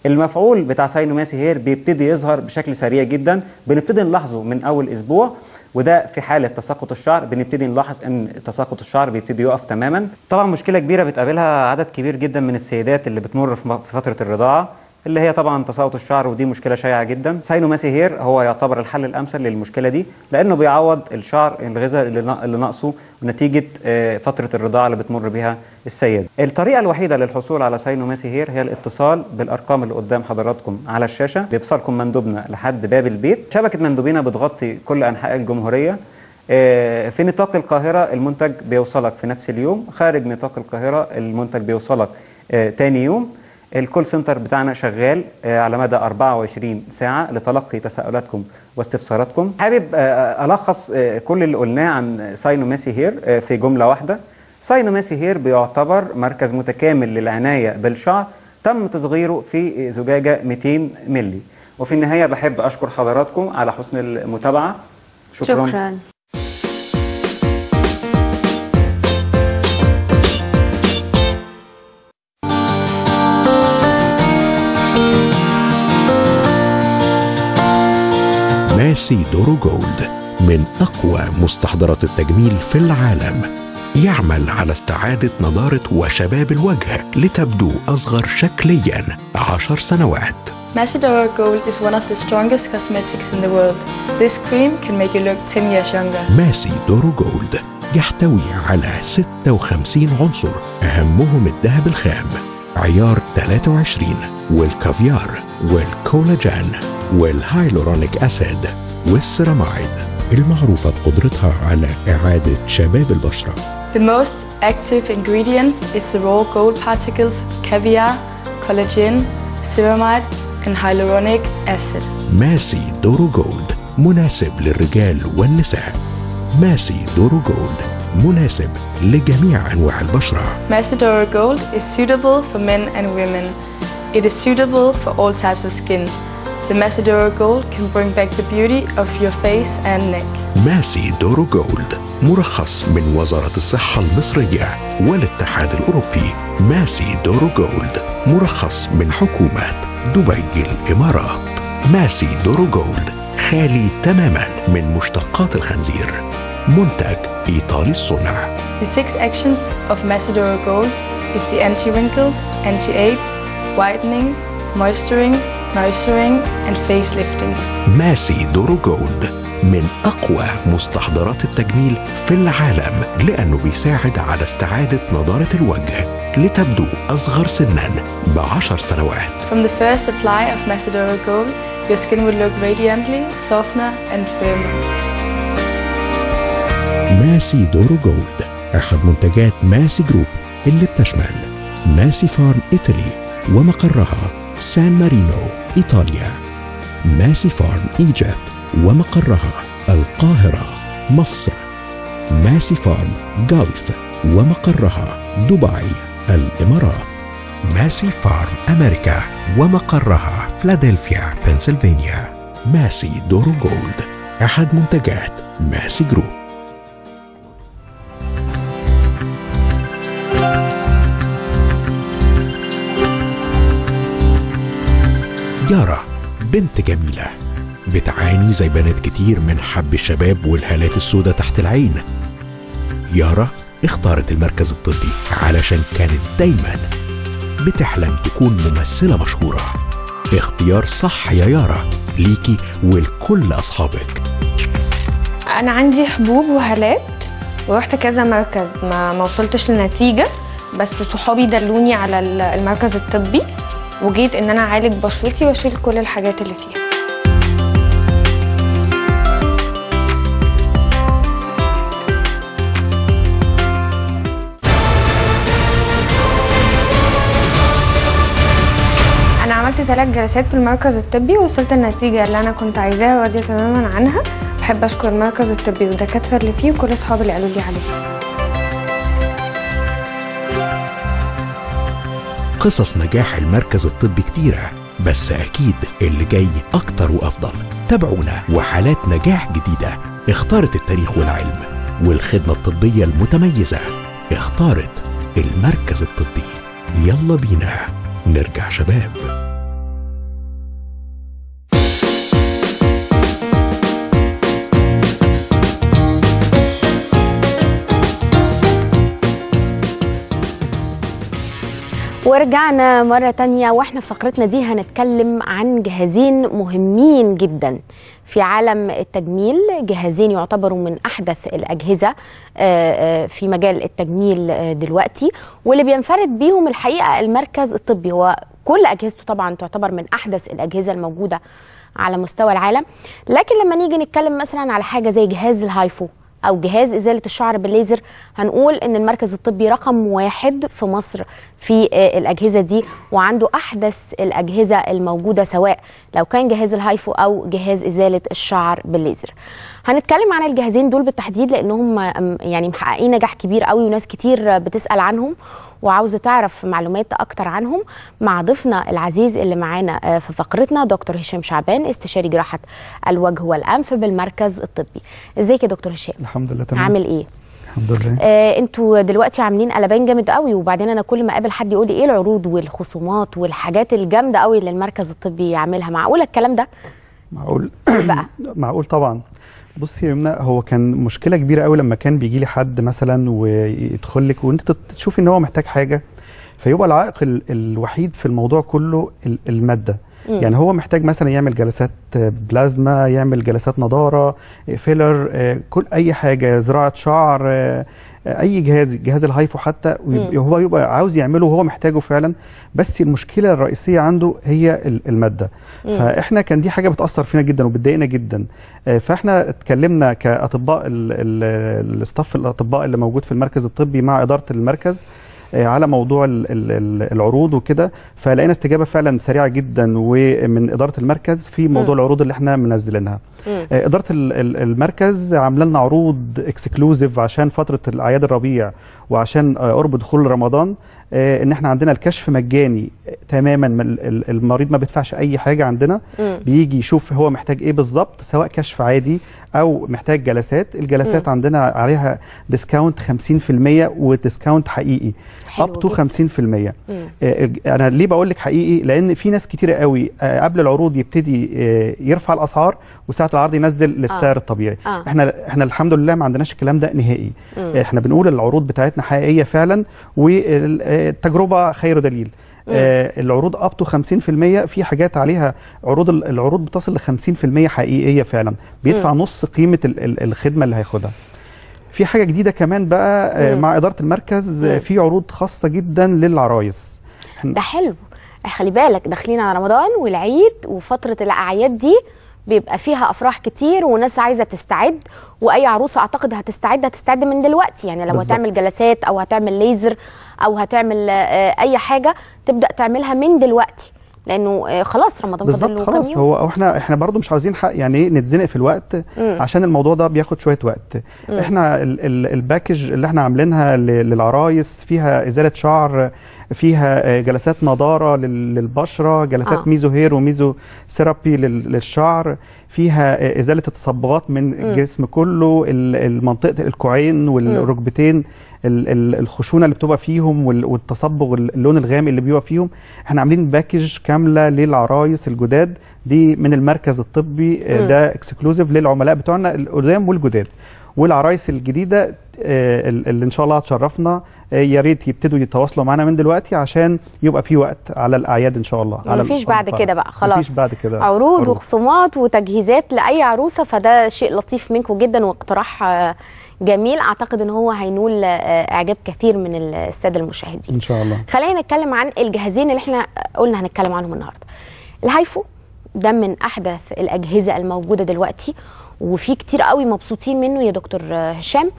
المفعول بتاع ساينو ماسي هير بيبتدي يظهر بشكل سريع جدا، بنبتدي نلاحظه من اول اسبوع. وده في حالة تساقط الشعر بنبتدي نلاحظ ان تساقط الشعر بيبتدي يقف تماما. طبعا مشكلة كبيرة بتقابلها عدد كبير جدا من السيدات اللي بتمر في فترة الرضاعة، اللي هي طبعا تساقط الشعر، ودي مشكله شائعه جدا. ساينو ماسي هير هو يعتبر الحل الامثل للمشكله دي، لانه بيعوض الشعر الغذاء اللي ناقصه نتيجه فتره الرضاعه اللي بتمر بها السيده. الطريقه الوحيده للحصول على ساينو ماسي هير هي الاتصال بالارقام اللي قدام حضراتكم على الشاشه. بيوصلكم مندوبنا لحد باب البيت. شبكه مندوبينا بتغطي كل انحاء الجمهوريه. في نطاق القاهره المنتج بيوصلك في نفس اليوم، خارج نطاق القاهره المنتج بيوصلك تاني يوم. الكول سنتر بتاعنا شغال على مدى 24 ساعة لتلقي تساؤلاتكم واستفساراتكم. حابب ألخص كل اللي قلناه عن ساينو ماسي هير في جملة واحدة. ساينو ماسي هير بيعتبر مركز متكامل للعناية بالشعر، تم تصغيره في زجاجة 200 مللي. وفي النهاية بحب أشكر حضراتكم على حسن المتابعة. شكرا. ماسي دورو جولد من أقوى مستحضرات التجميل في العالم، يعمل على استعادة نضارة وشباب الوجه لتبدو أصغر شكلياً 10 سنوات. ماسي دورو جولد is one of the strongest cosmetics in the world. This cream can make you look 10 years younger. ماسي دورو جولد يحتوي على 56 عنصر، أهمهم الذهب الخام، عيار 23، والكافيار والكولاجين والهايلورونيك أسيد والسيرامايد، المعروفة بقدرتها على إعادة شباب البشرة. The most active ingredients is the raw gold particles, caviar, collagen, ceramide and hyaluronic acid. ماسي دورو جولد مناسب للرجال والنساء. ماسي دورو جولد مناسب لجميع أنواع البشرة. ماسي دورو جولد is suitable for men and women. It is suitable for all types of skin. The ماسي دورو جولد can bring back the beauty of your face and neck. ماسي دورو جولد مرخص من وزارة الصحة المصرية والاتحاد الأوروبي. ماسي دورو جولد مرخص من حكومات دبي الإمارات. ماسي دورو جولد خالي تماما من مشتقات الخنزير. منتج إيطالي الصنع. The 6 actions of ماسي دورو جولد is the anti-wrinkles, anti-age, whitening, moisturizing, nourishing and face lifting. ماسي دورو جولد من أقوى مستحضرات التجميل في العالم، لأنه بيساعد على استعادة نضارة الوجه لتبدو أصغر سناً ب10 سنوات. From the first apply of ماسي دورو جولد, your skin will look radiantly, softer and firmer. ماسي دورو جولد أحد منتجات ماسي جروب اللي بتشمل ماسي فارم ايطاليا ومقرها سان مارينو إيطاليا، ماسي فارم ايجيبت ومقرها القاهرة مصر، ماسي فارم جالف ومقرها دبي الإمارات، ماسي فارم امريكا ومقرها فلادلفيا بنسلفانيا. ماسي دورو جولد أحد منتجات ماسي جروب. يارا بنت جميلة بتعاني زي بنات كتير من حب الشباب والهالات السوداء تحت العين. يارا اختارت المركز الطبي علشان كانت دايما بتحلم تكون ممثلة مشهورة. اختيار صح يا يارا ليكي ولكل أصحابك. أنا عندي حبوب وهالات ورحت كذا مركز ما وصلتش لنتيجة، بس صحابي دلوني على المركز الطبي وجيت ان انا اعالج بشرتي واشيل كل الحاجات اللي فيها. انا عملت 3 جلسات في المركز الطبي ووصلت النتيجة اللي انا كنت عايزاها وراضية تماما عنها. بحب اشكر المركز الطبي والدكاترة اللي فيه وكل اصحابي اللي قالوا لي عليه. قصص نجاح المركز الطبي كتيرة، بس أكيد اللي جاي أكتر وأفضل. تابعونا وحالات نجاح جديدة. اختارت التاريخ والعلم والخدمة الطبية المتميزة. اختارت المركز الطبي. يلا بينا نرجع شباب. ورجعنا مرة تانية، واحنا في فقرتنا دي هنتكلم عن جهازين مهمين جدا في عالم التجميل. جهازين يعتبروا من أحدث الأجهزة في مجال التجميل دلوقتي، واللي بينفرد بيهم الحقيقة المركز الطبي. هو كل أجهزته طبعا تعتبر من أحدث الأجهزة الموجودة على مستوى العالم، لكن لما نيجي نتكلم مثلا على حاجة زي جهاز الهايفو أو جهاز إزالة الشعر بالليزر، هنقول إن المركز الطبي رقم 1 في مصر في الأجهزة دي، وعنده أحدث الأجهزة الموجودة سواء لو كان جهاز الهايفو أو جهاز إزالة الشعر بالليزر. هنتكلم عن الجهازين دول بالتحديد لأنهم يعني محققين نجاح كبير قوي، وناس كتير بتسأل عنهم وعاوزة تعرف معلومات أكتر عنهم، مع ضيفنا العزيز اللي معانا في فقرتنا دكتور هشام شعبان، استشاري جراحة الوجه والأنف بالمركز الطبي. ازيك يا دكتور هشام؟ الحمد لله تمام. عامل ايه؟ الحمد لله. انتوا دلوقتي عاملين قلبان جامد قوي، وبعدين انا كل ما اقابل حد يقول لي ايه العروض والخصومات والحاجات الجامدة قوي اللي المركز الطبي يعملها، معقول الكلام ده؟ معقول بقى؟ معقول طبعا. بصي يا يمنى، هو كان مشكله كبيره قوي لما كان بيجي لي حد مثلا ويدخل لك وانت تشوف ان هو محتاج حاجه، فيبقى العائق الوحيد في الموضوع كله الماده. يعني هو محتاج مثلا يعمل جلسات بلازما، يعمل جلسات نضاره، فيلر، كل اي حاجه، زراعه شعر، اي جهاز الهايفو حتى، هو يبقى عاوز يعمله وهو محتاجه فعلا، بس المشكله الرئيسيه عنده هي الماده. فاحنا كان دي حاجه بتاثر فينا جدا وبتضايقنا جدا، فاحنا اتكلمنا كاطباء الاستاف الاطباء اللي موجود في المركز الطبي مع اداره المركز على موضوع العروض وكده، فلقينا استجابه فعلا سريعه جدا ومن اداره المركز في موضوع العروض اللي احنا منزلينها. اداره المركز عامله لنا عروض اكسكلوزيف عشان فتره الاعياد الربيع وعشان قرب دخول رمضان، ان احنا عندنا الكشف مجاني تماما، المريض ما بيدفعش اي حاجه عندنا، بيجي يشوف هو محتاج ايه بالظبط، سواء كشف عادي او محتاج جلسات. الجلسات عندنا عليها ديسكاونت 50% وديسكاونت حقيقي اب تو 50%. انا ليه بقول لك حقيقي؟ لان في ناس كتيره قوي قبل العروض يبتدي يرفع الاسعار وساعه العرض ينزل للسعر الطبيعي. احنا الحمد لله ما عندناش الكلام ده نهائي. احنا بنقول العروض بتاعتنا حقيقيه فعلا، والتجربه خير دليل. العروض اب تو 50%، في حاجات عليها العروض بتصل ل 50% حقيقيه فعلا، بيدفع نص قيمه الخدمه اللي هياخدها. في حاجه جديده كمان بقى مع اداره المركز، في عروض خاصه جدا للعرايس. ده حلو، خلي بالك داخلين على رمضان والعيد وفتره الاعياد دي بيبقى فيها افراح كتير وناس عايزه تستعد، واي عروسه اعتقد هتستعد من دلوقتي. يعني لو بالزبط هتعمل جلسات او هتعمل ليزر او هتعمل اي حاجه تبدا تعملها من دلوقتي، لانه خلاص رمضان فاضل له كام يوم. بالظبط خلاص. هو احنا برضو مش عاوزين حق يعني نتزنق في الوقت، عشان الموضوع ده بياخد شويه وقت. احنا الباكج اللي احنا عاملينها للعرايس فيها ازاله شعر، فيها جلسات نضاره للبشره، جلسات ميزو هير وميزو ثيرابي للشعر، فيها ازاله التصبغات من الجسم كله، منطقه الكوعين والركبتين، الخشونه اللي بتبقى فيهم والتصبغ اللون الغامق اللي بيبقى فيهم. احنا عاملين باكج كامله للعرايس الجداد دي من المركز الطبي، ده اكسكلوزيف للعملاء بتوعنا القدام والجداد. والعرايس الجديده اللي ان شاء الله هتشرفنا، يا ريت يبتدوا يتواصلوا معانا من دلوقتي عشان يبقى في وقت على الاعياد ان شاء الله. مفيش بعد كده بقى خلاص، مفيش بعد كده عروض وخصومات وتجهيزات لاي عروسه، فده شيء لطيف منكم جدا واقتراح جميل، اعتقد ان هو هينول اعجاب كثير من الساده المشاهدين ان شاء الله. خلينا نتكلم عن الجهازين اللي احنا قلنا هنتكلم عنهم النهارده. الهايفو ده من احدث الاجهزه الموجوده دلوقتي وفي كتير قوي مبسوطين منه يا دكتور هشام،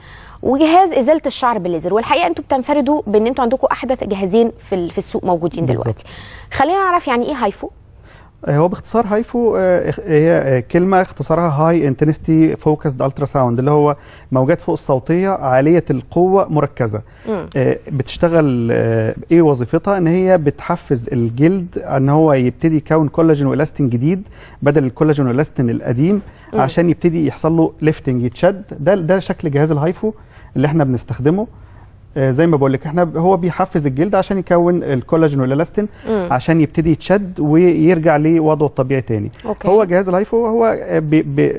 وجهاز ازاله الشعر بالليزر، والحقيقه انتوا بتنفردوا بان انتوا عندكم احدث جهازين في السوق موجودين دلوقتي. خلينا نعرف يعني ايه هايفو. هو باختصار هايفو هي كلمه اختصارها هاي انتنستي فوكسد الترا ساوند، اللي هو موجات فوق الصوتيه عاليه القوه مركزه. بتشتغل ايه وظيفتها؟ ان هي بتحفز الجلد ان هو يبتدي يكون كولاجين والاستين جديد بدل الكولاجين والاستين القديم، عشان يبتدي يحصل له ليفتنج، يتشد. ده شكل جهاز الهايفو اللي احنا بنستخدمه. زي ما بقول لك احنا هو بيحفز الجلد عشان يكون الكولاجين والالاستين عشان يبتدي يتشد ويرجع لوضعه الطبيعي تاني. أوكي. هو جهاز الهايفو هو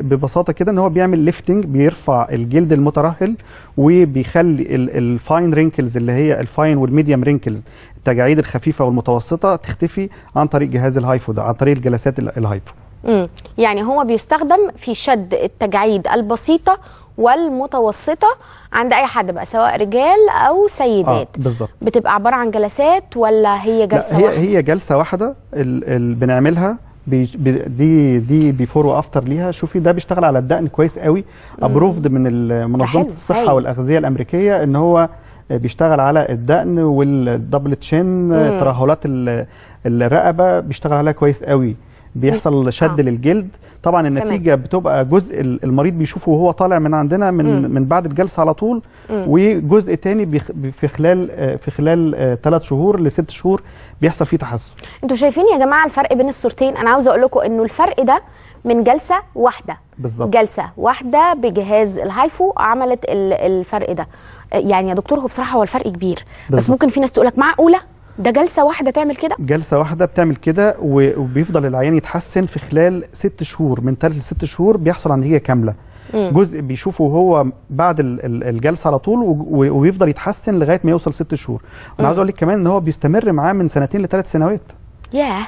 ببساطه كده ان هو بيعمل ليفتنج، بيرفع الجلد المترهل وبيخلي الفاين رينكلز اللي هي الفاين والميديم رينكلز التجاعيد الخفيفه والمتوسطه تختفي عن طريق جهاز الهايفو ده، عن طريق الجلسات الهايفو. يعني هو بيستخدم في شد التجاعيد البسيطه والمتوسطه عند اي حد بقى، سواء رجال او سيدات. بالظبط. بتبقى عباره عن جلسات ولا هي جلسه واحده؟ هي جلسه واحده بنعملها. دي بيفور وافتر ليها. شوفي ده بيشتغل على الدقن كويس قوي، ابروفد من منظمه الصحه والاغذيه الامريكيه ان هو بيشتغل على الدقن والدبل تشين، ترهلات الرقبه بيشتغل عليها كويس قوي، بيحصل شد للجلد. طبعا النتيجه تمام. بتبقى جزء المريض بيشوفه وهو طالع من عندنا من بعد الجلسه على طول، وجزء تاني في خلال 3 شهور ل6 شهور بيحصل فيه تحسن. انتوا شايفين يا جماعه الفرق بين الصورتين؟ انا عاوزه اقول لكم انه الفرق ده من جلسه واحده بالظبط، جلسه واحده بجهاز الهايفو عملت الفرق ده. يعني يا دكتور هو بصراحه هو الفرق كبير، بس ممكن في ناس تقول لك معقوله ده جلسة واحدة تعمل كده؟ جلسة واحدة بتعمل كده، وبيفضل العيان يتحسن في خلال 6 شهور، من 3 ل6 شهور بيحصل على نتيجة كاملة. جزء بيشوفه هو بعد الجلسة على طول ويفضل يتحسن لغاية ما يوصل 6 شهور. أنا عاوز أقول لك كمان إن هو بيستمر معاه من 2 ل 3 سنوات. ياه.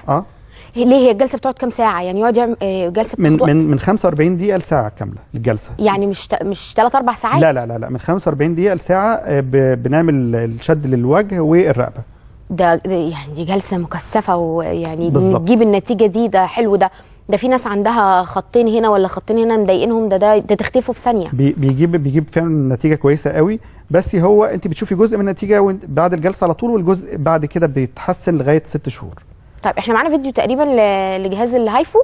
ليه هي الجلسة بتقعد كام ساعة؟ يعني يقعد يعمل جلسة من 45 دقيقة لساعة كاملة الجلسة. يعني مش 3-4 ساعات؟ لا لا لا لا، من 45 دقيقة لساعة بنعمل الشد للوجه والرقبة. ده يعني دي جلسه مكثفه، ويعني نجيب النتيجه دي. ده حلو. ده في ناس عندها خطين هنا ولا خطين هنا مضايقينهم، ده تختفوا في ثانيه. بيجيب فعلا نتيجه كويسه قوي. بس هو انت بتشوفي جزء من النتيجه بعد الجلسه على طول، والجزء بعد كده بيتحسن لغايه 6 شهور. طب احنا معانا فيديو تقريبا لجهاز الهايفو.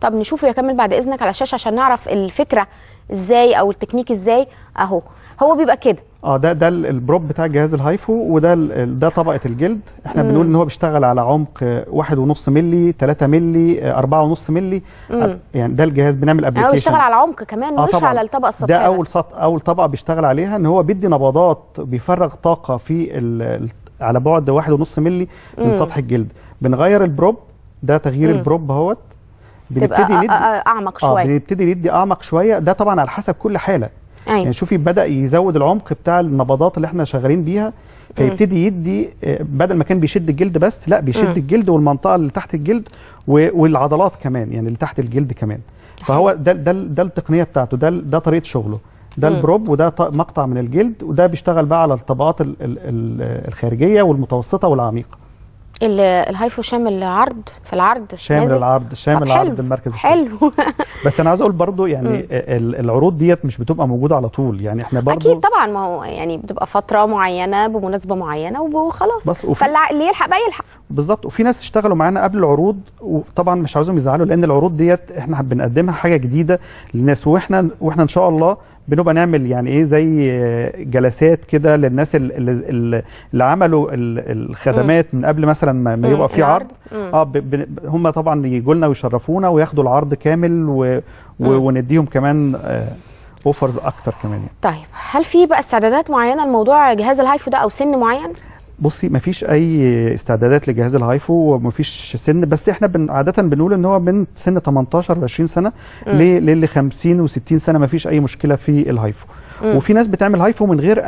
طب نشوفه يا كمال بعد اذنك على الشاشه عشان نعرف الفكره ازاي او التكنيك ازاي. اهو هو بيبقى كده. ده البروب بتاع جهاز الهايفو، وده طبقه الجلد. احنا بنقول ان هو بيشتغل على عمق 1.5 مللي، 3 مللي، 4.5 مللي. يعني ده الجهاز بنعمل ابلكيشن. هو بيشتغل على عمق كمان، مش على الطبقه السطحيه. ده اول طبقه بيشتغل عليها، ان هو بيدي نبضات، بيفرغ طاقه في على بعد 1.5 مللي من سطح الجلد. بنغير البروب، ده تغيير البروب اهوت. بنبتدي ندي اعمق شويه. ده طبعا على حسب كل حاله. يعني شوفي بدأ يزود العمق بتاع النبضات اللي احنا شغالين بيها، فيبتدي يدي بدل ما كان بيشد الجلد بس، لا بيشد الجلد والمنطقه اللي تحت الجلد والعضلات كمان، يعني اللي تحت الجلد كمان. فهو ده التقنيه بتاعته، ده طريقه شغله. ده البروب، وده مقطع من الجلد، وده بيشتغل بقى على الطبقات الخارجيه والمتوسطه والعميقه. الهايفو شامل عرض؟ في العرض شامل نازل. العرض شامل عرض المركز. حلو. بس انا عايز اقول برضو يعني العروض ديت مش بتبقى موجوده على طول، يعني احنا برضو اكيد طبعا، ما هو يعني بتبقى فتره معينه بمناسبه معينه وخلاص، بس فاللي يلحق بقى يلحق. بالظبط. وفي ناس اشتغلوا معانا قبل العروض، وطبعا مش عاوزهم يزعلوا، لان العروض ديت احنا بنقدمها حاجه جديده للناس، واحنا ان شاء الله بنبقى نعمل يعني ايه زي جلسات كده للناس اللي عملوا الخدمات من قبل مثلا ما يبقى في عرض. هم طبعا يجوا لنا ويشرفونا وياخدوا العرض كامل ونديهم كمان اوفرز اكتر كمان يعني. طيب هل في بقى استعدادات معينه لموضوع جهاز الهايفو ده او سن معين؟ بصي مفيش اي استعدادات لجهاز الهايفو ومفيش سن، بس احنا عاده بنقول ان هو من سن 18 و 20 سنه للي 50 و60 سنه مفيش اي مشكله في الهايفو. وفي ناس بتعمل هايفو من غير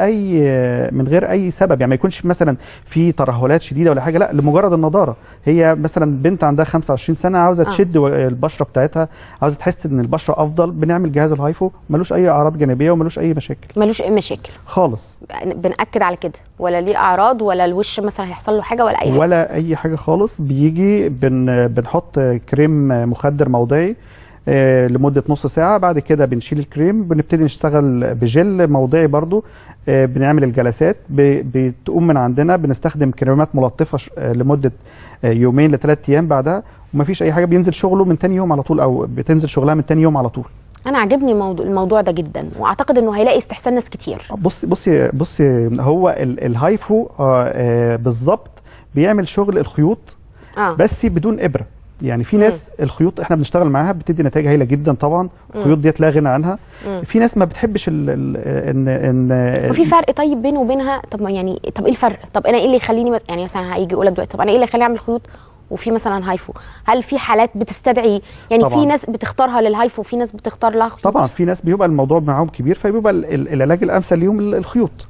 اي سبب، يعني ما يكونش مثلا في ترهلات شديده ولا حاجه، لا لمجرد النضاره. هي مثلا بنت عندها 25 سنه عاوزه تشد البشره بتاعتها، عاوزه تحس ان البشره افضل، بنعمل جهاز الهايفو ملوش اي اعراض جانبيه وملوش اي مشاكل. ملوش اي مشاكل خالص، بنأكد على كده. ولا ليه اعراض ولا الوش مثلا هيحصل له حاجه ولا اي حاجه خالص. بيجي بنحط كريم مخدر موضعي لمده نص ساعه، بعد كده بنشيل الكريم، بنبتدي نشتغل بجل موضعي برضو. بنعمل الجلسات، بتقوم من عندنا بنستخدم كريمات ملطفه لمده 2 ل 3 ايام بعدها، ومفيش اي حاجه. بينزل شغله من تاني يوم على طول، او بتنزل شغلها من تاني يوم على طول. انا عاجبني الموضوع ده جدا، واعتقد انه هيلاقي استحسان ناس كتير. بصي هو الهايفو بالظبط بيعمل شغل الخيوط بس بدون ابره. يعني في ناس الخيوط احنا بنشتغل معاها بتدي نتائج هايله جدا طبعا، الخيوط ديت لا غنى عنها. في ناس ما بتحبش وفي فرق طيب بينه وبينها. طب يعني طب ايه الفرق؟ طب انا ايه اللي يخليني يعني مثلا هيجي يقول لك دلوقتي طب انا ايه اللي يخليني اعمل خيوط وفي مثلا هايفو؟ هل في حالات بتستدعي يعني طبعًا. في ناس بتختارها للهايفو وفي ناس بتختار لها خيوط. طبعا في ناس بيبقى الموضوع معاهم كبير فبيبقى العلاج الامثل ليهم الخيوط،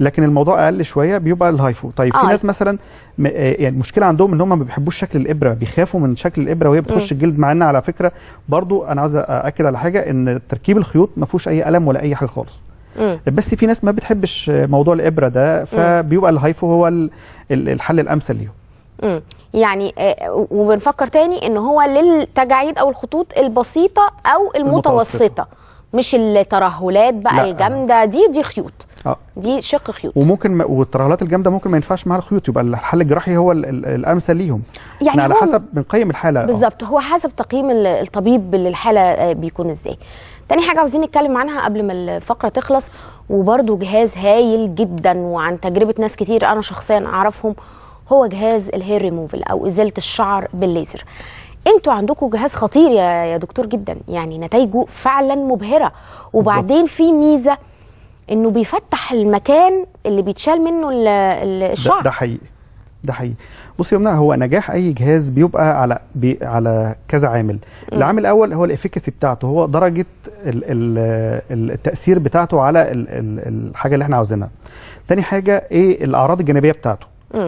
لكن الموضوع اقل شويه بيبقى الهايفو. طيب في ناس مثلا يعني مشكله عندهم ان هم ما بيحبوش شكل الابره، بيخافوا من شكل الابره وهي بتخش الجلد. مع ان على فكره برضو انا عايز ااكد على حاجه، ان تركيب الخيوط ما فيهوش اي الم ولا اي حاجه خالص، بس في ناس ما بتحبش موضوع الابره ده، فبيبقى الهايفو هو الحل الامثل ليهم. يعني وبنفكر تاني ان هو للتجاعيد او الخطوط البسيطه او المتوسطه، مش الترهلات بقى الجامده دي خيوط. دي شق خيوط، وممكن والترهلات الجامده ممكن ما ينفعش معاها الخيوط، يبقى الحل الجراحي هو الامثل ليهم. يعني على حسب بنقيم الحاله بالظبط، هو حسب تقييم الطبيب للحاله بيكون ازاي. تاني حاجه عاوزين نتكلم عنها قبل ما الفقره تخلص، وبرده جهاز هايل جدا وعن تجربه ناس كتير انا شخصيا اعرفهم، هو جهاز الهير ريموفل او ازاله الشعر بالليزر. انتوا عندكم جهاز خطير يا دكتور جدا، يعني نتائجه فعلا مبهره. وبعدين في ميزه انه بيفتح المكان اللي بيتشال منه الشعر. ده حقيقي، ده حقيقي. بصي يا منى، هو نجاح اي جهاز بيبقى على كذا عامل. العامل الاول هو الافكاسي بتاعته، هو درجه التاثير بتاعته على الحاجه اللي احنا عاوزينها. تاني حاجه ايه؟ الاعراض الجانبيه بتاعته.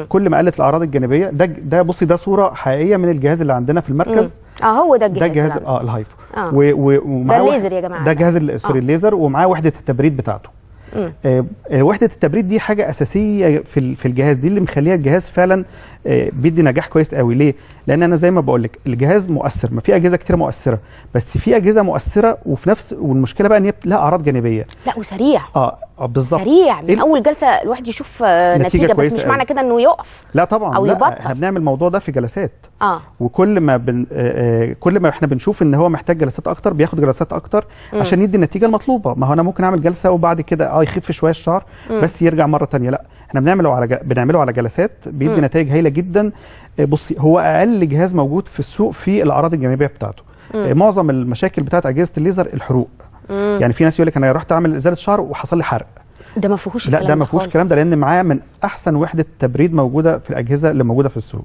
كل ما قلت الاعراض الجانبيه ده بصي ده صوره حقيقيه من الجهاز اللي عندنا في المركز. هو ده الجهاز، ده جهاز الهايفو ومعاه ده الليزر يا جماعه، ده جهاز سوري الليزر، ومعاه وحده التبريد بتاعته. وحده التبريد دي حاجه اساسيه في الجهاز، دي اللي مخليها الجهاز فعلا بيدي نجاح كويس قوي. ليه؟ لان انا زي ما بقول لك الجهاز مؤثر، ما في اجهزه كتير مؤثره، بس في اجهزه مؤثره وفي نفس والمشكله بقى ان هي لها اعراض جانبيه. لا وسريع. بالظبط، سريع من اول جلسه الواحد يشوف نتيجه بس مش معنى كده انه يقف. لا طبعا، او لا، احنا بنعمل الموضوع ده في جلسات. وكل ما كل ما احنا بنشوف ان هو محتاج جلسات اكتر بياخد جلسات اكتر عشان يدي النتيجه المطلوبه. ما هو انا ممكن اعمل جلسه وبعد كده يخف شويه الشعر بس يرجع مره ثانيه. لا، احنا بنعمله على جلسات، بيدي نتائج هايله جدا. بصي، هو اقل جهاز موجود في السوق في الاعراض الجانبيه بتاعته. معظم المشاكل بتاعت اجهزه الليزر الحروق. يعني في ناس يقول لك انا رحت اعمل ازاله شعر وحصل لي حرق. ده ما فيهوش الكلام ده. لا، ده ما فيهوش الكلام ده، لان معاه من احسن وحده تبريد موجوده في الاجهزه اللي موجوده في السوق.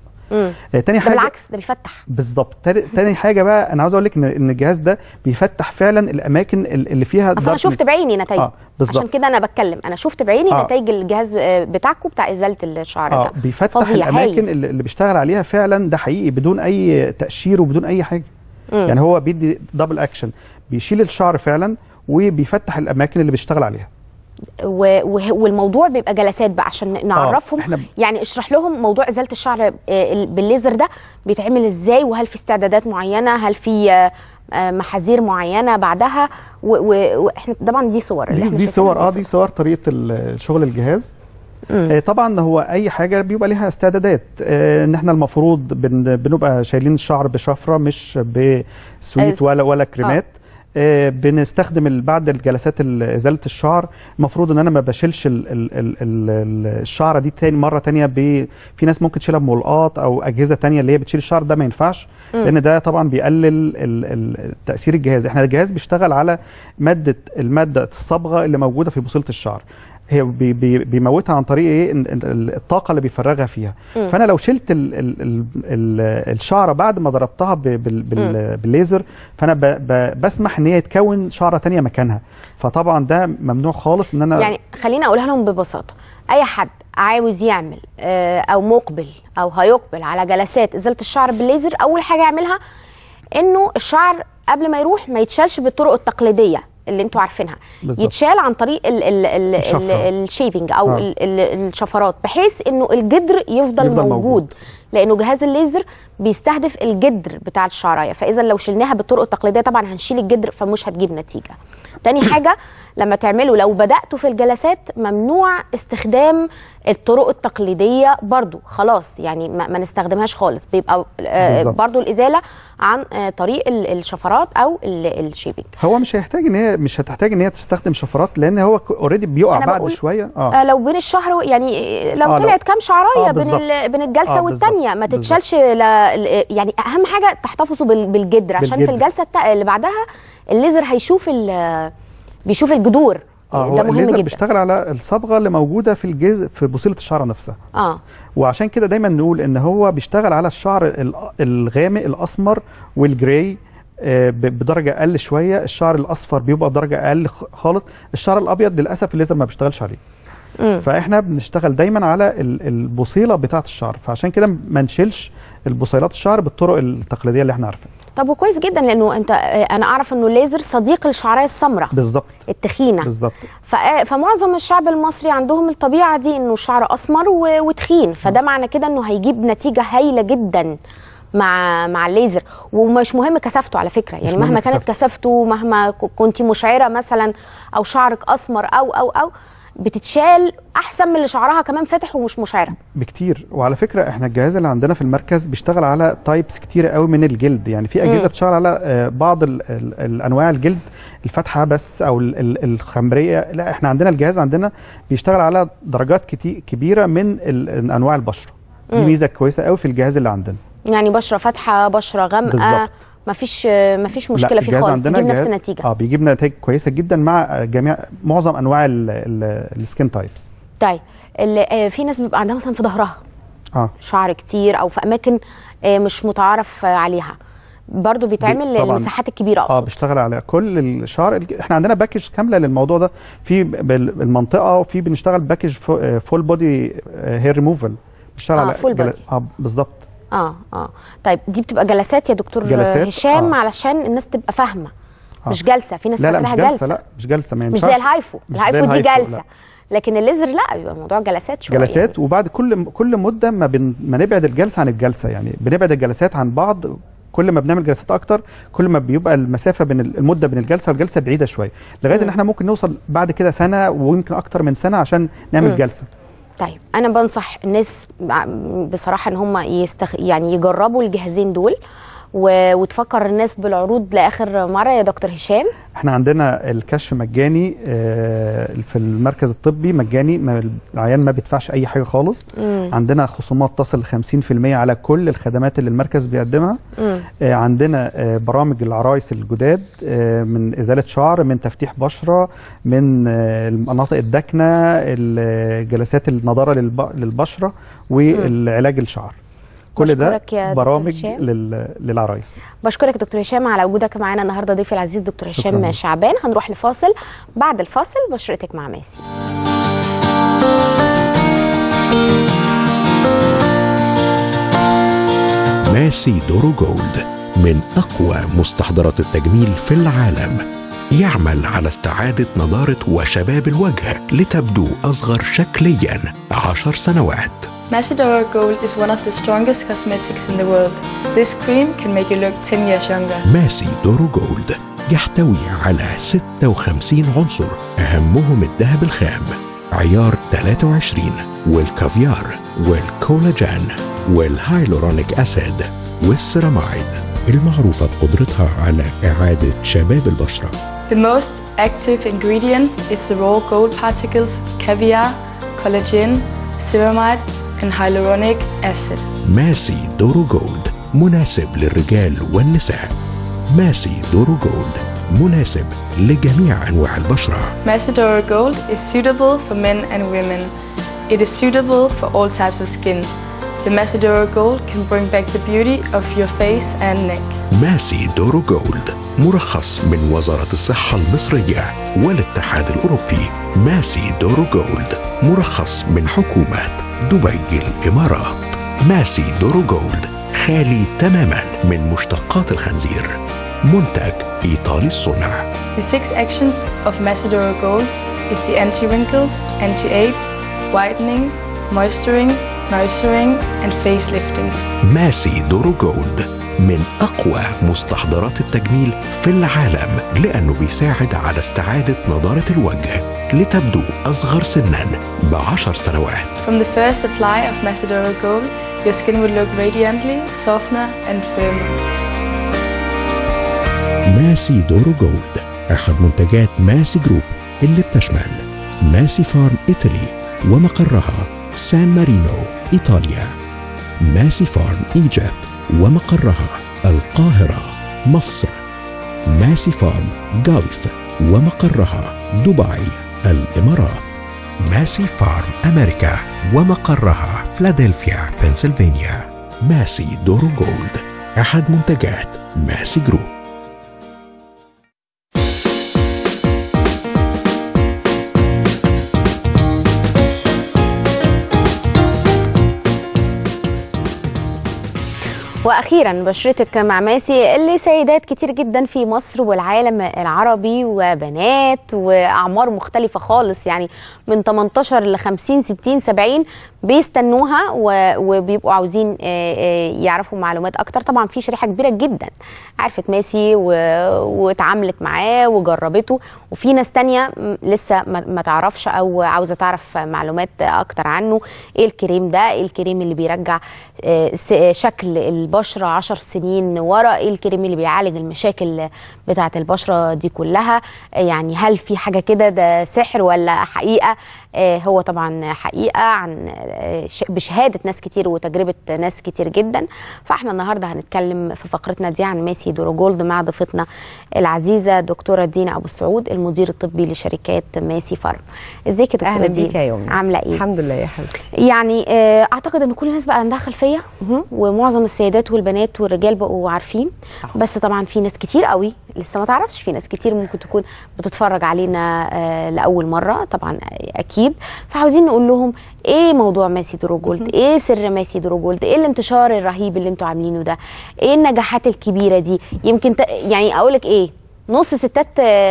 تاني حاجه بالعكس ده بيفتح. بالظبط. تاني حاجه بقى انا عاوز اقول لك ان الجهاز ده بيفتح فعلا الاماكن اللي فيها اصل انا شفت بعيني نتائج. بالظبط، عشان كده انا بتكلم، انا شفت بعيني نتائج الجهاز بتاعكم بتاع ازاله الشعر ده. بيفتح الاماكن اللي بيشتغل عليها فعلا، ده حقيقي، بدون اي تقشير وبدون اي حاجه. يعني هو بيدي دبل اكشن، بيشيل الشعر فعلا وبيفتح الاماكن اللي بيشتغل عليها. والموضوع بيبقى جلسات بقى عشان نعرفهم. يعني اشرح لهم موضوع ازاله الشعر بالليزر ده بيتعمل ازاي، وهل في استعدادات معينه، هل في محاذير معينه بعدها؟ واحنا طبعا دي صور اللي احنا دي صور طريقه شغل الجهاز. طبعا هو اي حاجه بيبقى ليها استعدادات، ان احنا المفروض بنبقى شايلين الشعر بشفره مش بسويت ولا كريمات. بنستخدم بعد الجلسات ازاله الشعر، المفروض ان انا ما بشيلش الشعره دي مره تانيه. في ناس ممكن تشيلها بملقاط او اجهزه تانيه اللي هي بتشيل الشعر، ده ما ينفعش لان ده طبعا بيقلل تاثير الجهاز. احنا الجهاز بيشتغل على الماده الصبغه اللي موجوده في بصيله الشعر، هي بيموتها عن طريق ايه؟ الطاقه اللي بيفرغها فيها. فانا لو شلت الشعره بعد ما ضربتها بالليزر، فانا بسمح ان هي يتكون شعره ثانيه مكانها، فطبعا ده ممنوع خالص. ان انا يعني خليني اقولها لهم ببساطه، اي حد عاوز يعمل او مقبل او هيقبل على جلسات ازاله الشعر بالليزر، اول حاجه يعملها انه الشعر قبل ما يروح ما يتشالش بالطرق التقليديه اللي انتوا عارفينها، يتشال عن طريق الشيفنج او الشفرات، بحيث انه الجدر يفضل موجود، لانه جهاز الليزر بيستهدف الجدر بتاع الشعرايه، فاذا لو شلناها بالطرق التقليديه طبعا هنشيل الجدر فمش هتجيب نتيجه. تاني حاجه لما تعملوا، لو بداتوا في الجلسات، ممنوع استخدام الطرق التقليديه برضو خلاص يعني ما نستخدمهاش خالص، بيبقى برضو الازاله عن طريق الشفرات او الشيبينج. هو مش هيحتاج ان هي مش هتحتاج ان هي تستخدم شفرات، لان هو اوريدي بيقع بعد شويه. لو بين الشهر يعني لو طلعت كام شعرايه بين الجلسه والثانيه ما تتشالش، يعني اهم حاجه تحتفظوا بالجدر، عشان في الجلسه اللي بعدها الليزر هيشوف بيشوف الجذور. ده مهم جدا. بيشتغل على الصبغه اللي موجوده في بصيله الشعره نفسها. وعشان كده دايما نقول ان هو بيشتغل على الشعر الغامق الاسمر والجراي بدرجه اقل شويه، الشعر الاصفر بيبقى بدرجه اقل خالص، الشعر الابيض للاسف الليزر ما بيشتغلش عليه. فاحنا بنشتغل دايما على البصيله بتاعه الشعر، فعشان كده ما نشيلش البصيلات الشعر بالطرق التقليديه اللي احنا عارفينها. طب وكويس جدا، لانه انا اعرف انه الليزر صديق للشعريه السمراء بالظبط التخينه بالظبط، فمعظم الشعب المصري عندهم الطبيعه دي انه الشعر اسمر وتخين، فده معنى كده انه هيجيب نتيجه هايله جدا مع الليزر. ومش مهم كثافته على فكره، يعني مهما كانت كثافته، مهما كنت مشعره مثلا او شعرك اسمر او بتتشال احسن من اللي شعرها كمان فاتح ومش مشعره بكتير. وعلى فكره احنا الجهاز اللي عندنا في المركز بيشتغل على تايبس كتيره قوي من الجلد، يعني في اجهزه بتشتغل على بعض الانواع الجلد الفاتحه بس او الخمريه، لا احنا عندنا الجهاز عندنا بيشتغل على درجات كبيره من انواع البشره. دي ميزه كويسه قوي في الجهاز اللي عندنا، يعني بشره فاتحه، بشره غامقه، مفيش مشكله فيه خالص، بيجيب نفس النتيجه. بيجيب نتائج كويسه جدا مع جميع معظم انواع السكين تايبس. طيب في ناس بيبقى عندها مثلا في ظهرها شعر كتير او في اماكن مش متعارف عليها، برضو بيتعمل المساحات الكبيره اصلا. بيشتغل على كل الشعر، احنا عندنا باكج كامله للموضوع ده في المنطقه، وفي بنشتغل باكج فول بودي هير ريموفل، بيشتغل على فول بودي بالظبط. طيب دي بتبقى جلسات يا دكتور هشام علشان الناس تبقى فاهمه. مش جلسه، في ناس فاكراها جلسه. لا مش جلسه، ما ينفعش، مش زي الهايفو دي جلسه، لا. لكن الليزر لا، يبقى الموضوع جلسات شويه، جلسات يعني. وبعد كل مده ما نبعد الجلسه عن الجلسه، يعني بنبعد الجلسات عن بعض. كل ما بنعمل جلسات اكتر كل ما بيبقى المسافه بين المده بين الجلسه والجلسه بعيده شويه، لغايه ان احنا ممكن نوصل بعد كده سنه ويمكن اكتر من سنه عشان نعمل جلسه. طيب انا بنصح الناس بصراحه ان هم يعني يجربوا الجهازين دول، وتفكر الناس بالعروض لاخر مره يا دكتور هشام. احنا عندنا الكشف مجاني في المركز الطبي، مجاني، العيان ما بيدفعش اي حاجه خالص. عندنا خصومات تصل ل 50% على كل الخدمات اللي المركز بيقدمها. عندنا برامج العرايس الجداد، من ازاله شعر، من تفتيح بشره، من المناطق الداكنه، جلسات النضاره للبشره، والعلاج الشعر. كل ده برامج للعرايس. بشكرك دكتور هشام على وجودك معانا النهارده، ضيفي العزيز دكتور هشام شعبان. هنروح لفاصل، بعد الفاصل بشرتك مع ماسي. ماسي دورو جولد من اقوى مستحضرات التجميل في العالم، يعمل على استعادة نضارة وشباب الوجه لتبدو أصغر شكلياً 10 سنوات. ماسي دورو جولد is one of the strongest cosmetics in the world. This cream can make you look 10 years younger. ماسي دورو جولد يحتوي على 56 عنصر، أهمهم الذهب الخام، عيار 23، والكافيار، والكولاجين، والهايلورونيك أسيد، والسيرامايد، المعروفة بقدرتها على إعادة شباب البشرة. The most active ingredients is the raw gold particles, caviar, collagen, ceramide and hyaluronic acid. ماسي دورو جولد مناسب للرجال والنساء. ماسي دورو جولد مناسب لجميع أنواع البشرة. ماسي دورو جولد is suitable for men and women. It is suitable for all types of skin. The ماسي دورو جولد can bring back the beauty of your face and neck. ماسي دورو جولد مرخص من وزارة الصحة المصرية والاتحاد الأوروبي. ماسي دورو جولد مرخص من حكومة دبي الإمارات. ماسي دورو جولد خالي تماما من مشتقات الخنزير، منتج إيطالي الصنع. The 6 actions of ماسي دورو جولد is the anti-wrinkles, anti-age, whitening, moisturizing, and facelifting. ماسي دورو جولد من أقوى مستحضرات التجميل في العالم، لأنه بيساعد على استعادة نضارة الوجه لتبدو أصغر سناً ب10 سنوات. From the first apply of Masi Doro Gold, your skin will look radiantly, softer and firmer. ماسي دورو جولد أحد منتجات ماسي جروب اللي بتشمل ماسي فارم ايطاليا ومقرها سان مارينو إيطاليا، ماسي فارم ايجيبت ومقرها القاهرة مصر، ماسي فارم جالف ومقرها دبي الإمارات، ماسي فارم امريكا ومقرها فلادلفيا بنسلفانيا. ماسي دورو جولد أحد منتجات ماسي جروب. واخيرا بشرتك مع ماسي اللي سيدات كتير جدا في مصر والعالم العربي وبنات واعمار مختلفه خالص، يعني من 18 ل 50 60 70 بيستنوها وبيبقوا عاوزين يعرفوا معلومات اكتر. طبعا في شريحه كبيره جدا عرفت ماسي واتعاملت معاه وجربته، وفي ناس تانية لسه ما تعرفش او عاوزه تعرف معلومات اكتر عنه. ايه الكريم ده؟ ايه الكريم اللي بيرجع شكل البشره 10 سنين ورا؟ ايه الكريم اللي بيعالج المشاكل بتاعه البشره دي كلها؟ يعني هل في حاجه كده، ده سحر ولا حقيقه؟ هو طبعا حقيقه عن بشهاده ناس كتير وتجربه ناس كتير جدا. فاحنا النهارده هنتكلم في فقرتنا دي عن ماسي دورو جولد مع ضيفتنا العزيزه دكتوره دينا ابو السعود، المدير الطبي لشركات ماسي فارم. ازيك يا دكتوره دينا؟ اهلا بيك يا يمنى. عامله ايه؟ الحمد لله يا حبيبتي. يعني اعتقد ان كل الناس بقى عندها خلفيه، ومعظم السيدات والبنات والرجال بقوا عارفين، بس طبعا في ناس كتير قوي لسه ما تعرفش. في ناس كتير ممكن تكون بتتفرج علينا لاول مره طبعا اكيد، فعاوزين نقول لهم ايه موضوع ماسي دورو جولد، ايه سر ماسي دورو جولد، ايه الانتشار الرهيب اللي انتوا عاملينه ده، ايه النجاحات الكبيره دي. يمكن يعني اقول لك ايه، نص ستات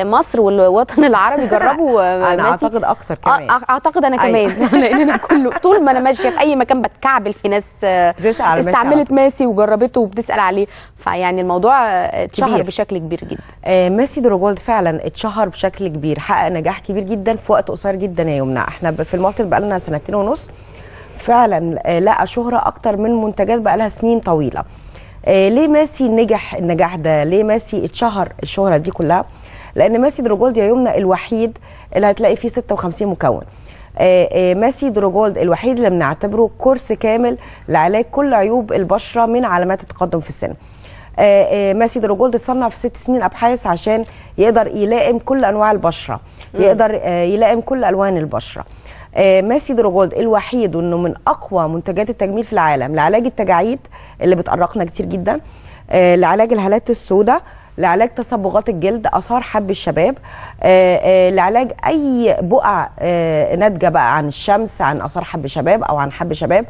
مصر والوطن العربي جربوا انا ماسي. اعتقد اكتر كمان، اعتقد انا كمان لان انا كله طول ما انا ماشيه في اي مكان بتكعبل في ناس استعملت ماسي وجربته وبتسال عليه. فيعني الموضوع اتشهر بشكل كبير جدا. ماسي دورو جولد فعلا اتشهر بشكل كبير، حقق نجاح كبير جدا في وقت قصير جدا يا يمنى. احنا في الماركت بقالنا 2.5 سنين فعلا لقى شهره اكتر من منتجات بقالها سنين طويله. ليه ماسي نجح النجاح ده؟ ليه ماسي اتشهر الشهرة دي كلها؟ لأن ماسي دورو جولد يا يمنى الوحيد اللي هتلاقي فيه 56 مكون. ماسي دورو جولد الوحيد اللي بنعتبره كورس كامل لعلاج كل عيوب البشرة من علامات التقدم في السن. ماسي دورو جولد اتصنع في 6 سنين أبحاث عشان يقدر يلائم كل أنواع البشرة، يقدر يلائم كل ألوان البشرة. ماسي دورو جولد الوحيد وانه من اقوى منتجات التجميل في العالم لعلاج التجاعيد اللي بتقرقنا كتير جدا، لعلاج الهالات السوداء، لعلاج تصبغات الجلد، اثار حب الشباب، لعلاج اي بقع ناتجه بقى عن الشمس، عن اثار حب شباب او عن حب شباب،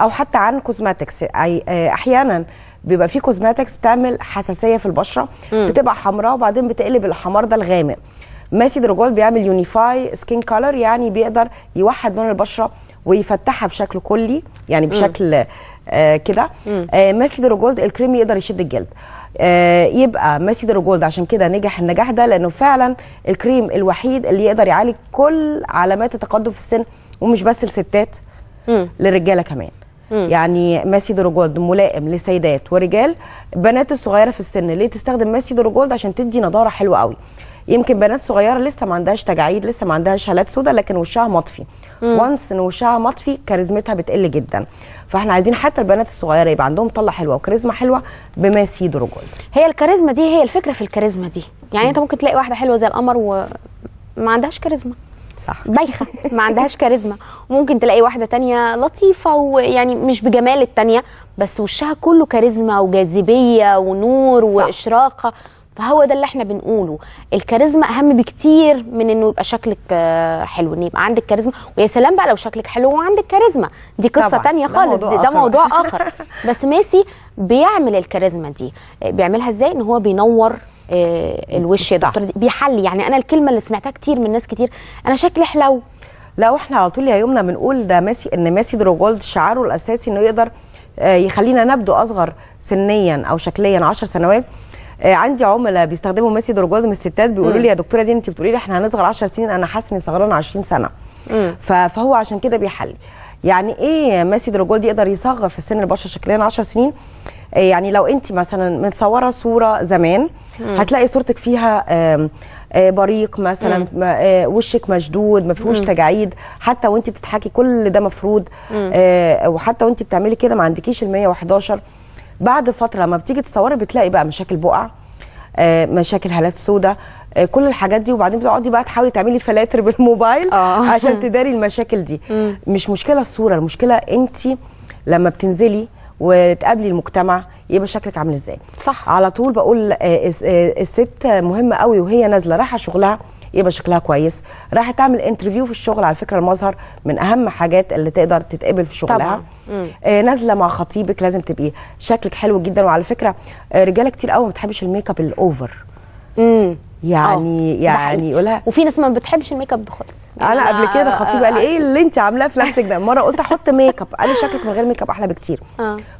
او حتى عن كوزماتكس. احيانا بيبقى في كوزماتكس بتعمل حساسيه في البشره، بتبقى حمراء وبعدين بتقلب الحمار ده الغامق. ماسي دورو جولد بيعمل يونيفاي سكين كولر، يعني بيقدر يوحد لون البشره ويفتحها بشكل كلي، يعني بشكل كده. ماسي دورو جولد الكريم يقدر يشد الجلد. يبقى ماسي دورو جولد عشان كده نجح النجاح ده، لانه فعلا الكريم الوحيد اللي يقدر يعالج كل علامات التقدم في السن، ومش بس للستات، للرجاله كمان. يعني ماسي دورو جولد ملائم لسيدات ورجال. بنات الصغيره في السن ليه تستخدم ماسي دورو جولد؟ عشان تدي نضاره حلوه قوي. يمكن بنات صغيره لسه ما عندهاش تجاعيد، لسه ما عندهاش هالات سوداء، لكن وشها مطفي. وانس ان وشها مطفي كاريزمتها بتقل جدا، فاحنا عايزين حتى البنات الصغيره يبقى عندهم طله حلوه وكاريزما حلوه بماسي دورو جولد. هي الكاريزما دي، هي الفكره في الكاريزما دي. يعني انت ممكن تلاقي واحده حلوه زي القمر وما عندهاش كاريزما، صح، بايخه ما عندهاش كاريزما. وممكن تلاقي واحده تانية لطيفه ويعني مش بجمال التانية، بس وشها كله كاريزما وجاذبيه ونور، صح، واشراقه. فهو ده اللي احنا بنقوله، الكاريزما اهم بكتير من انه يبقى شكلك حلو، ان يبقى عندك كاريزما. ويا سلام بقى لو شكلك حلو وعندك كاريزما، دي قصه طبعا تانية خالص، ده موضوع اخر. بس ماسي بيعمل الكاريزما دي، بيعملها ازاي؟ ان هو بينور الوش يا دكتوره، بيحلي. يعني انا الكلمه اللي سمعتها كتير من ناس كتير، انا شكلي حلو، لا، واحنا على طول يا يمنى بنقول ده ماسي، ان ماسي دورو جولد شعاره الاساسي انه يقدر يخلينا نبدو اصغر سنيا او شكليا 10 سنوات. عندي عملاء بيستخدموا ماسي دورو جولد من الستات بيقولوا لي يا دكتوره دي انت بتقولي لي احنا هنصغر 10 سنين، انا حاسه اني صغرانه 20 سنه. فهو عشان كده بيحل. يعني ايه ماسي دورو جولد يقدر يصغر في السن البشره شكليا 10 سنين؟ يعني لو انت مثلا متصوره صوره زمان هتلاقي صورتك فيها بريق مثلا، وشك مشدود ما فيهوش تجاعيد، حتى وانت بتضحكي كل ده مفروض، وحتى وانت بتعملي كده ما عندكيش ال 111. بعد فتره ما بتيجي تصوري بتلاقي بقى مشاكل بقع، مشاكل هالات سوداء، كل الحاجات دي. وبعدين بتقعدي بقى تحاولي تعملي فلاتر بالموبايل عشان تداري المشاكل دي. مش مشكله الصوره، المشكله انت لما بتنزلي وتقابلي المجتمع يبقى شكلك عامل ازاي. صح. على طول بقول الست مهمه قوي وهي نازله رايحه شغلها يبقى شكلها كويس، رايحه تعمل انترفيو في الشغل. على فكره المظهر من اهم حاجات اللي تقدر تتقبل في شغلها. نازله مع خطيبك لازم تبقي شكلك حلو جدا. وعلى فكره رجاله كتير قوي ما بتحبش الميك اب الاوفر. يعني يقولها، وفي ناس ما بتحبش الميك اب خالص. انا قبل كده خطيبي قال لي ايه اللي انت عاملاه في نفسك ده؟ مره قلت احط ميك اب، قال لي شكلك من غير ميك اب احلى بكتير.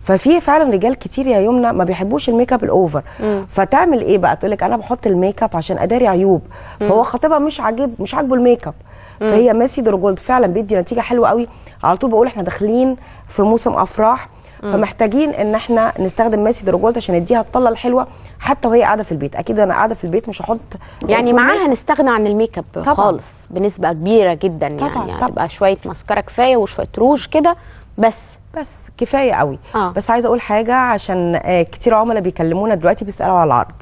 ففي فعلا رجال كتير يا يمنى ما بيحبوش الميك اب الاوفر. فتعمل ايه بقى؟ تقول لك انا بحط الميك اب عشان اداري عيوب. فهو خطيبها مش عاجبه الميك اب. فهي ماسي دورو جولد فعلا بيدي نتيجه حلوه قوي. على طول بقول احنا داخلين في موسم افراح، فمحتاجين ان احنا نستخدم ماسي دورو جولد عشان نديها الطله الحلوه حتى وهي قاعده في البيت. اكيد انا قاعده في البيت مش هحط يعني معاها، نستغنى عن الميك اب خالص بنسبه كبيره جدا. يعني هتبقى شويه ماسكارا كفايه وشويه روج كده بس كفايه قوي. بس عايزه اقول حاجه، عشان كتير عملاء بيكلمونا دلوقتي بيسالوا على العرض.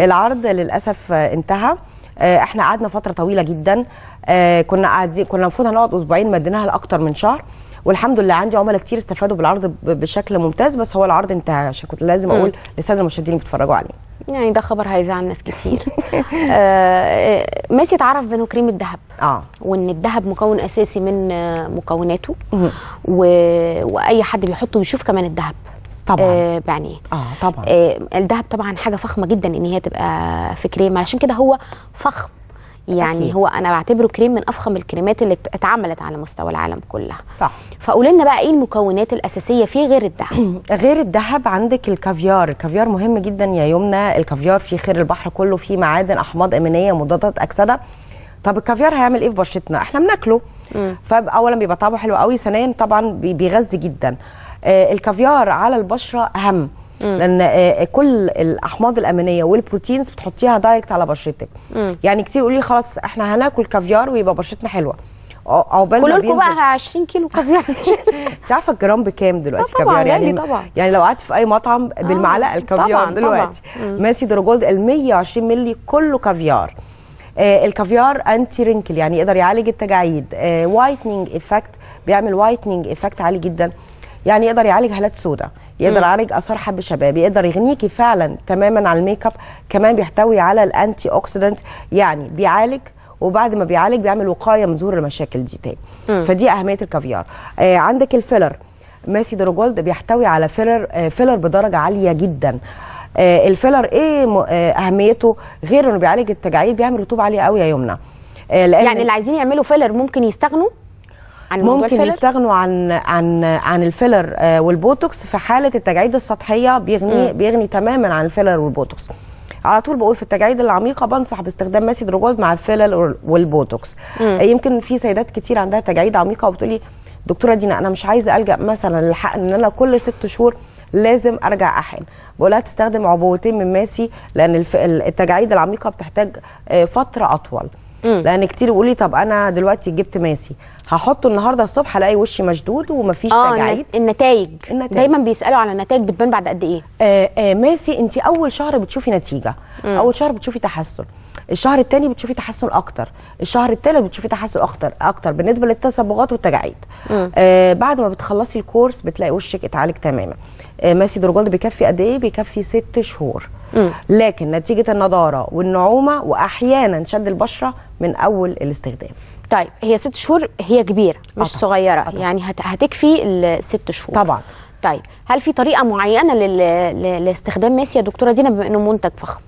العرض للاسف انتهى. احنا قعدنا فتره طويله جدا، كنا المفروض هنقعد اسبوعين، مديناها لاكتر من شهر، والحمد لله عندي عملاء كتير استفادوا بالعرض بشكل ممتاز. بس هو العرض انتهى، عشان كنت لازم اقول للساده المشاهدين اللي بيتفرجوا عليه. يعني ده خبر هيزعل ناس كتير. ماسي اتعرف بانه كريم الذهب، وان الذهب مكون اساسي من مكوناته، واي حد بيحطه بيشوف كمان الذهب طبعا. بعينيه. طبعا. الذهب طبعا حاجه فخمه جدا ان هي تبقى في كريم، علشان كده هو فخم. يعني أكيد. هو انا بعتبره كريم من افخم الكريمات اللي اتعملت على مستوى العالم كلها. صح. فقولي لنا بقى ايه المكونات الاساسيه فيه غير الذهب؟ غير الذهب عندك الكافيار. الكافيار مهم جدا يا يمنى. الكافيار فيه خير البحر كله، فيه معادن، احماض امينيه، مضادات اكسده. طب الكافيار هيعمل ايه في بشرتنا؟ احنا بناكله، فاولا بيبقى طعمه حلو قوي، ثانيا طبعا بيغذي جدا. الكافيار على البشره اهم، لان كل الاحماض الامينيه والبروتينز بتحطيها دايركت على بشرتك. يعني كتير يقول لي خلاص احنا هناكل كافيار ويبقى بشرتنا حلوه. عقبال ما بينزل كلكم بقى 20 كيلو كافيار. انت عارفه الجرام بكام دلوقتي كافيار؟ يعني لو قعدتي في اي مطعم بالمعلقه الكافيار طبعاً دلوقتي. ماسي دورو جولد ال 120 مللي كله كافيار. الكافيار انتي رينكل، يعني يقدر يعالج التجاعيد. وايتنينج افكت، بيعمل وايتنينج افكت عالي جدا، يعني يقدر يعالج هالات سوداء، يقدر يعالج اثار حب شباب، يقدر يغنيكي فعلا تماما عن الميك اب. كمان بيحتوي على الانتي اوكسيدنت، يعني بيعالج، وبعد ما بيعالج بيعمل وقايه من ظهور المشاكل دي تاني. فدي اهميه الكافيار. عندك الفيلر. ماسي دورو جولد بيحتوي على فيلر، فيلر بدرجه عاليه جدا. الفيلر ايه اهميته؟ غير انه بيعالج التجاعيد بيعمل رطوبه عاليه قوي يا يمنى. يعني اللي عايزين يعملوا فيلر ممكن يستغنوا، ممكن يستغنوا عن الفيلر والبوتوكس في حاله التجاعيد السطحيه. بيغني تماما عن الفيلر والبوتوكس. على طول بقول في التجاعيد العميقه بنصح باستخدام ماسي دورو جولد مع الفيلر والبوتوكس. يمكن في سيدات كتير عندها تجاعيد عميقه وبتقولي دكتوره دينا انا مش عايزه الجا مثلا للحق ان انا كل 6 شهور لازم ارجع احقن. بقولها تستخدم عبوتين من ماسي، لان التجاعيد العميقه بتحتاج فتره اطول. لان كتير يقول لي طب انا دلوقتي جبت ماسي هحطه النهارده الصبح الاقي وشي مشدود ومفيش تجاعيد. النتائج دايما بيسالوا على النتائج بتبان بعد قد ايه؟ ماسي انت اول شهر بتشوفي نتيجه، اول شهر بتشوفي تحسن، الشهر الثاني بتشوفي تحسن اكتر، الشهر الثالث بتشوفي تحسن اكتر بالنسبه للتصبغات والتجاعيد. بعد ما بتخلصي الكورس بتلاقي وشك اتعالج تماما. ماسي دورو جولد بيكفي قد ايه؟ بيكفي 6 شهور. لكن نتيجه النضاره والنعومه واحيانا شد البشره من اول الاستخدام. طيب هي 6 شهور هي كبيره مش صغيره، يعني هتكفي ال6 شهور طبعا. طيب هل في طريقه معينه لاستخدام ماسي يا دكتوره دينا بما انه منتج فخم؟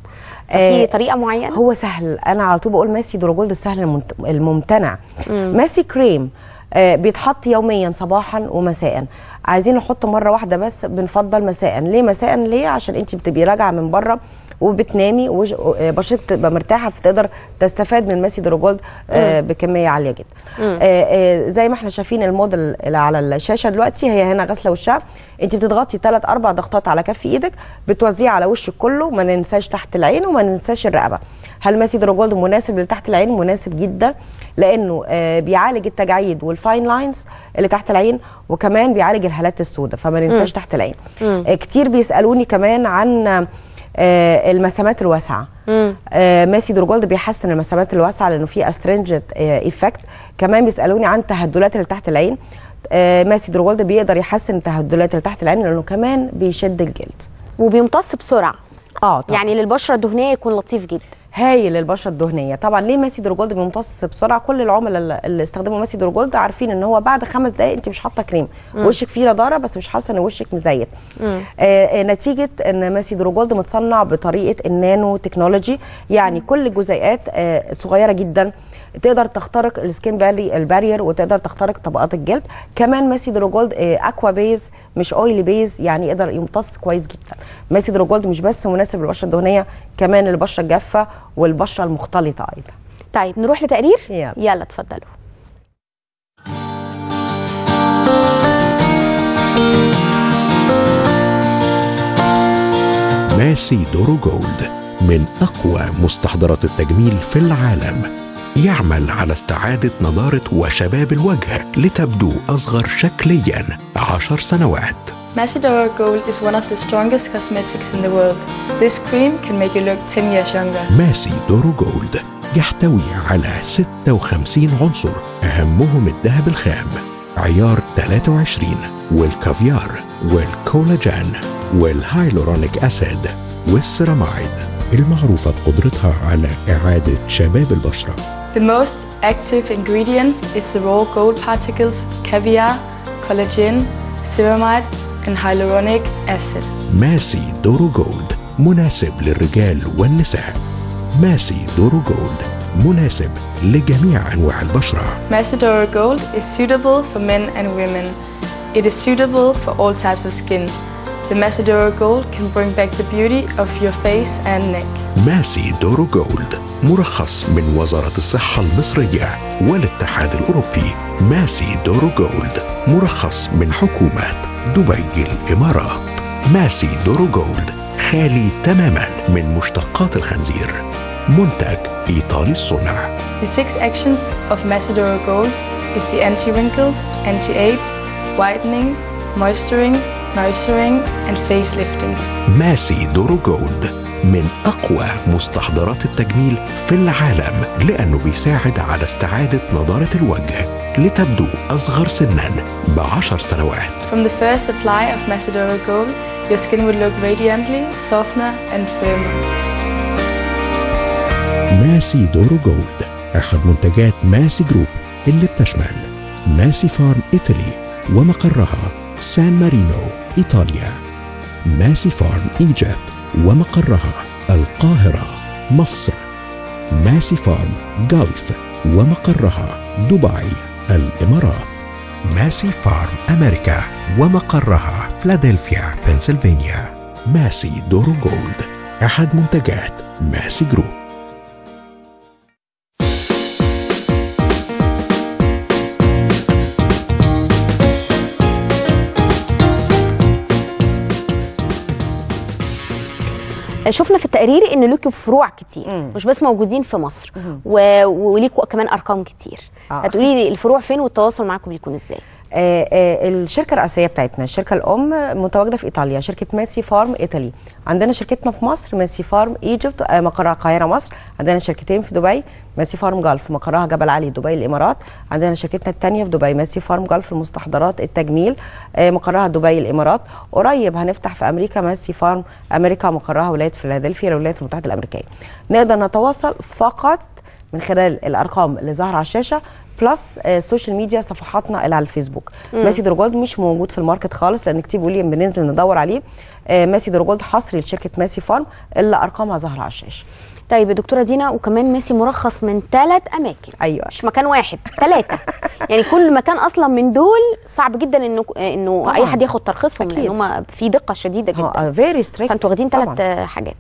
في طريقه معينه؟ هو سهل، انا على طول بقول ماسي دورو جولد السهل الممتنع. ماسي كريم بيتحط يوميا صباحا ومساء. عايزين نحط مره واحده بس، بنفضل مساء. ليه مساء؟ ليه؟ عشان انت بتبقي راجعه من بره وبتنامي وبشرتك تبقى مرتاحه، فتقدر تستفاد من ماسي دورو جولد بكميه عاليه جدا. زي ما احنا شايفين الموديل اللي على الشاشه دلوقتي، هي هنا غسله وشها. انت بتضغطي 3-4 ضغطات على كف ايدك، بتوزعيه على وشك كله، ما ننساش تحت العين وما ننساش الرقبه. هل ماسي دورو جولد مناسب لتحت العين؟ مناسب جدا، لانه بيعالج التجاعيد والفاين لاينز اللي تحت العين، وكمان بيعالج الهالات السوداء، فما ننساش تحت العين. كتير بيسالوني كمان عن المسامات الواسعه. ماسي دورو جولد بيحسن المسامات الواسعه لانه فيه استرنجنت ايفكت. كمان بيسالوني عن التهدلات اللي تحت العين. ماسي دورو جولد بيقدر يحسن التهدلات اللي تحت العين لانه كمان بيشد الجلد وبيمتص بسرعه. طبعا. يعني للبشره الدهنيه يكون لطيف جدا، هايل للبشره الدهنيه. طبعا ليه ماسي دورو جولد بيمتص بسرعه؟ كل العملاء اللي استخدموا ماسي دورو جولد عارفين ان هو بعد 5 دقائق انت مش حاطه كريم، وشك فيه نضاره بس مش حاسه ان وشك مزيت. نتيجه ان ماسي دورو جولد متصنع بطريقه النانو تكنولوجي، يعني كل الجزيئات صغيره جدا، تقدر تخترق السكين البارير وتقدر تخترق طبقات الجلد. كمان ماسي دورو جولد اكوا بيز مش اويلي بيز، يعني يقدر يمتص كويس جدا. ماسي دورو جولد مش بس مناسب للبشره الدهنيه، كمان للبشره الجافه والبشره المختلطه ايضا. طيب نروح لتقرير؟ يلا اتفضلوا. ماسي دورو جولد من اقوى مستحضرات التجميل في العالم، يعمل على استعادة نضارة وشباب الوجه لتبدو أصغر شكلياً 10 سنوات. ماسي دورو جولد is one of the strongest cosmetics in the world. This cream can make you look 10 years younger. ماسي دورو جولد يحتوي على 56 عنصر، أهمهم الذهب الخام، عيار 23، والكافيار والكولاجين والهايلورونيك أسيد والسيرامايد، المعروفة بقدرتها على إعادة شباب البشرة. The most active ingredients is the raw gold particles, caviar, collagen, ceramide and hyaluronic acid. ماسي دورو جولد مناسب للرجال والنساء. ماسي دورو جولد مناسب لجميع أنواع البشرة. ماسي دورو جولد is suitable for men and women. It is suitable for all types of skin. The ماسي دورو جولد can bring back the beauty of your face and neck. ماسي دورو جولد مرخص من وزارة الصحة المصرية والاتحاد الأوروبي. ماسي دورو جولد مرخص من حكومات دبي الإمارات. ماسي دورو جولد خالي تماما من مشتقات الخنزير، منتج إيطالي الصنع. The 6 actions of ماسي دورو جولد is the anti-wrinkles, anti-age, whitening, moisturizing, nourishing and face lifting. ماسي دورو جولد من أقوى مستحضرات التجميل في العالم، لأنه بيساعد على استعادة نضارة الوجه لتبدو أصغر سناً ب10 سنوات. From the first apply of ماسي دورو جولد, your skin will look radiantly, softer and firmer. ماسي دورو جولد أحد منتجات ماسي جروب اللي بتشمل ماسي فارم ايطاليا ومقرها سان مارينو إيطاليا، ماسي فارم ايجيبت ومقرها القاهرة مصر، ماسي فارم جالف ومقرها دبي الإمارات، ماسي فارم أمريكا ومقرها فلادلفيا بنسلفانيا. ماسي دورو جولد أحد منتجات ماسي جروب. شفنا في التقرير ان ليكوا فروع كتير، مش بس موجودين في مصر، وليكوا كمان ارقام كتير. هتقولي لي الفروع فين والتواصل معاكم بيكون ازاي؟ الشركه الرئيسيه بتاعتنا، الشركه الام، متواجده في ايطاليا، شركه ماسي فارم ايطاليا. عندنا شركتنا في مصر ماسي فارم ايجيبت، مقرها القاهره مصر. عندنا شركتين في دبي، ماسي فارم جالف مقرها جبل علي دبي الامارات. عندنا شركتنا الثانيه في دبي ماسي فارم جالف المستحضرات التجميل، مقرها دبي الامارات. قريب هنفتح في امريكا ماسي فارم امريكا، مقرها ولايه فيلادلفيا الولايات المتحده الامريكيه. نقدر نتواصل فقط من خلال الارقام اللي ظاهره على الشاشه بلس السوشيال ميديا، صفحاتنا اللي على الفيسبوك. ماسي دورو جولد مش موجود في الماركت خالص، لان كتير بيقول لي بننزل ندور عليه. ماسي دورو جولد حصري لشركه ماسي فارم اللي ارقامها ظاهره على الشاشه. طيب يا دكتوره دينا، وكمان ماسي مرخص من 3 اماكن. ايوه مش مكان واحد، 3 يعني كل مكان اصلا من دول صعب جدا انه طبعاً اي حد ياخد ترخيصهم، لان هم في دقه شديده جدا. فيري ستريكت. فانتوا واخدين 3 حاجات.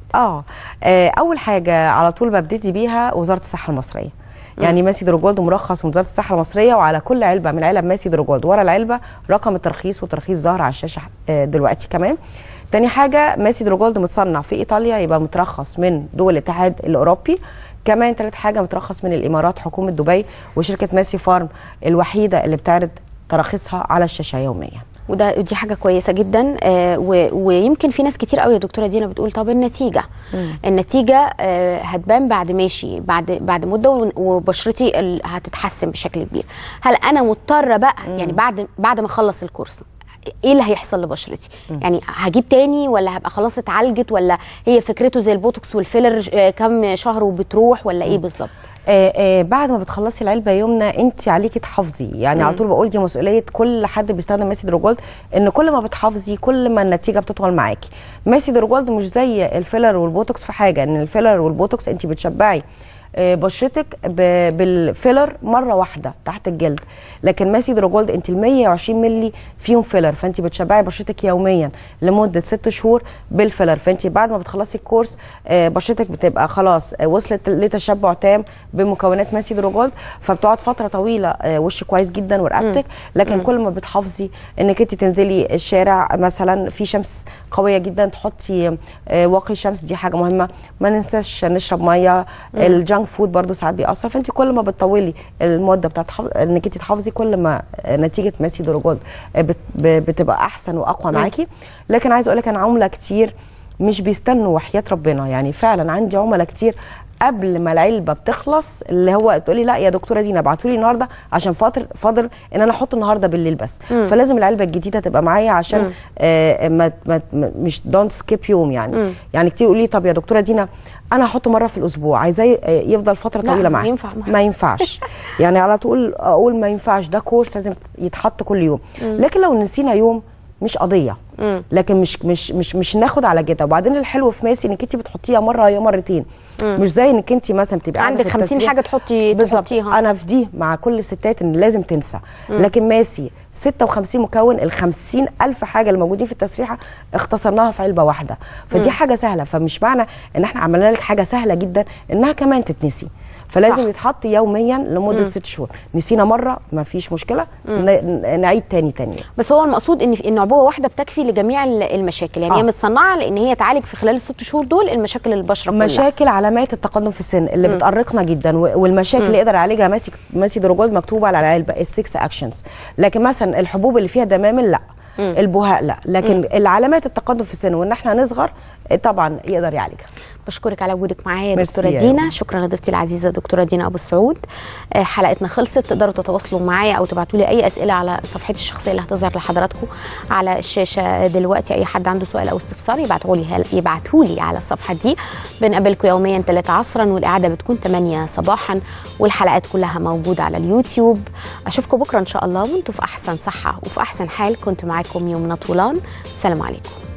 اول حاجه على طول ما بديتي بيها وزاره الصحه المصريه. يعني ماسي دورو جولد مرخص من وزاره الصحه المصريه، وعلى كل علبه من علب ماسي دورو جولد ورا العلبه رقم الترخيص، والترخيص ظاهر على الشاشه دلوقتي كمان. تاني حاجه ماسي دورو جولد متصنع في ايطاليا، يبقى مترخص من دول الاتحاد الاوروبي. كمان تالت حاجه مترخص من الامارات، حكومه دبي، وشركه ماسي فارم الوحيده اللي بتعرض تراخيصها على الشاشه يوميا. وده دي حاجه كويسه جدا. ويمكن في ناس كتير قوي يا دكتوره دينا بتقول طب النتيجه النتيجه هتبان بعد ماشي بعد مده، وبشرتي هتتحسن بشكل كبير. هل انا مضطره بقى يعني بعد ما اخلص الكورس ايه اللي هيحصل لبشرتي؟ يعني هجيب تاني، ولا هبقى خلاص اتعالجت، ولا هي فكرته زي البوتوكس والفيلر كم شهر وبتروح، ولا ايه بالظبط؟ بعد ما بتخلصي العلبه يمنى انت عليكي تحافظي، يعني على طول بقول دي مسؤوليه كل حد بيستخدم ماسي دورو جولد، ان كل ما بتحافظي كل ما النتيجه بتطول معاكي. ماسي دورو جولد مش زي الفيلر والبوتوكس في حاجه، ان الفيلر والبوتوكس انت بتشبعي بشرتك بالفيلر مره واحده تحت الجلد، لكن ماسي دورو جولد انت ال 120 مللي فيهم فيلر، فانت بتشبعي بشرتك يوميا لمده 6 شهور بالفيلر. فانت بعد ما بتخلصي الكورس بشرتك بتبقى خلاص وصلت لتشبع تام بمكونات ماسي دورو جولد، فبتقعد فتره طويله وش كويس جدا ورقبتك. لكن كل ما بتحافظي انك انت تنزلي الشارع مثلا في شمس قويه جدا تحطي واقي شمس، دي حاجه مهمه. ما ننساش نشرب ميه، الجنك فود برضو ساعات بيأثر. فانت كل ما بتطولي المده بتاعت انك انت تحافظي، كل ما نتيجه ماسي دورو جولد بتبقى احسن واقوى معاكي. لكن عايز اقول لك انا عملاء كتير مش بيستنوا وحياه ربنا، يعني فعلا عندي عملاء كتير قبل ما العلبه بتخلص اللي هو تقولي لا يا دكتوره دينا ابعتوا لي النهارده عشان فاضل ان انا احط النهارده بالليل بس. فلازم العلبه الجديده تبقى معايا عشان مش دونت سكيب يوم يعني. يعني كتير يقول لي طب يا دكتوره دينا انا هحطه مره في الاسبوع، عايزاه يفضل فتره طويله معايا. ما ينفعش يعني على طول اقول ما ينفعش، ده كورس لازم يتحط كل يوم. لكن لو نسينا يوم مش قضيه، لكن مش ناخد على كده. وبعدين الحلو في ماسي انك انت بتحطيها مره يا مرتين، مش زي انك انت مثلا بتبقى عندك 50 حاجه تحطيها. انا في دي مع كل الستات ان لازم تنسى، لكن ماسي 56 مكون، ال 50,000 حاجه اللي موجودين في التسريحه اختصرناها في علبه واحده، فدي حاجه سهله. فمش معنى ان احنا عملنا لك حاجه سهله جدا انها كمان تتنسي، فلازم يتحط يوميا لمده 6 شهور. نسينا مره ما فيش مشكله، نعيد تاني. بس هو المقصود ان عبوه واحده بتكفي لجميع المشاكل، يعني هي متصنعه لان هي تعالج في خلال ال6 شهور دول المشاكل البشره كلها، مشاكل علامات التقدم في السن اللي بتقرقنا جدا. والمشاكل اللي يقدر يعالجها ماسي دورو جولد مكتوبه على العلبه ال6 اكشنز. لكن مثلا الحبوب اللي فيها دمامل لا، البهاء لا، لكن العلامات التقدم في السن وان احنا نصغر طبعا يقدر يعالجها. بشكرك على وجودك معايا يا دكتوره دينا. شكرا لضيفتي العزيزه دكتوره دينا ابو السعود. حلقتنا خلصت. تقدروا تتواصلوا معايا او تبعتوا لي اي اسئله على صفحتي الشخصيه اللي هتظهر لحضراتكم على الشاشه دلوقتي. اي حد عنده سؤال او استفسار يبعتهولي على الصفحه دي. بنقابلكم يوميا 3 عصرا، والاعاده بتكون 8 صباحا، والحلقات كلها موجوده على اليوتيوب. اشوفكم بكره ان شاء الله وانتم في احسن صحه وفي احسن حال. كنت معاكم يمنى طولان. سلام عليكم.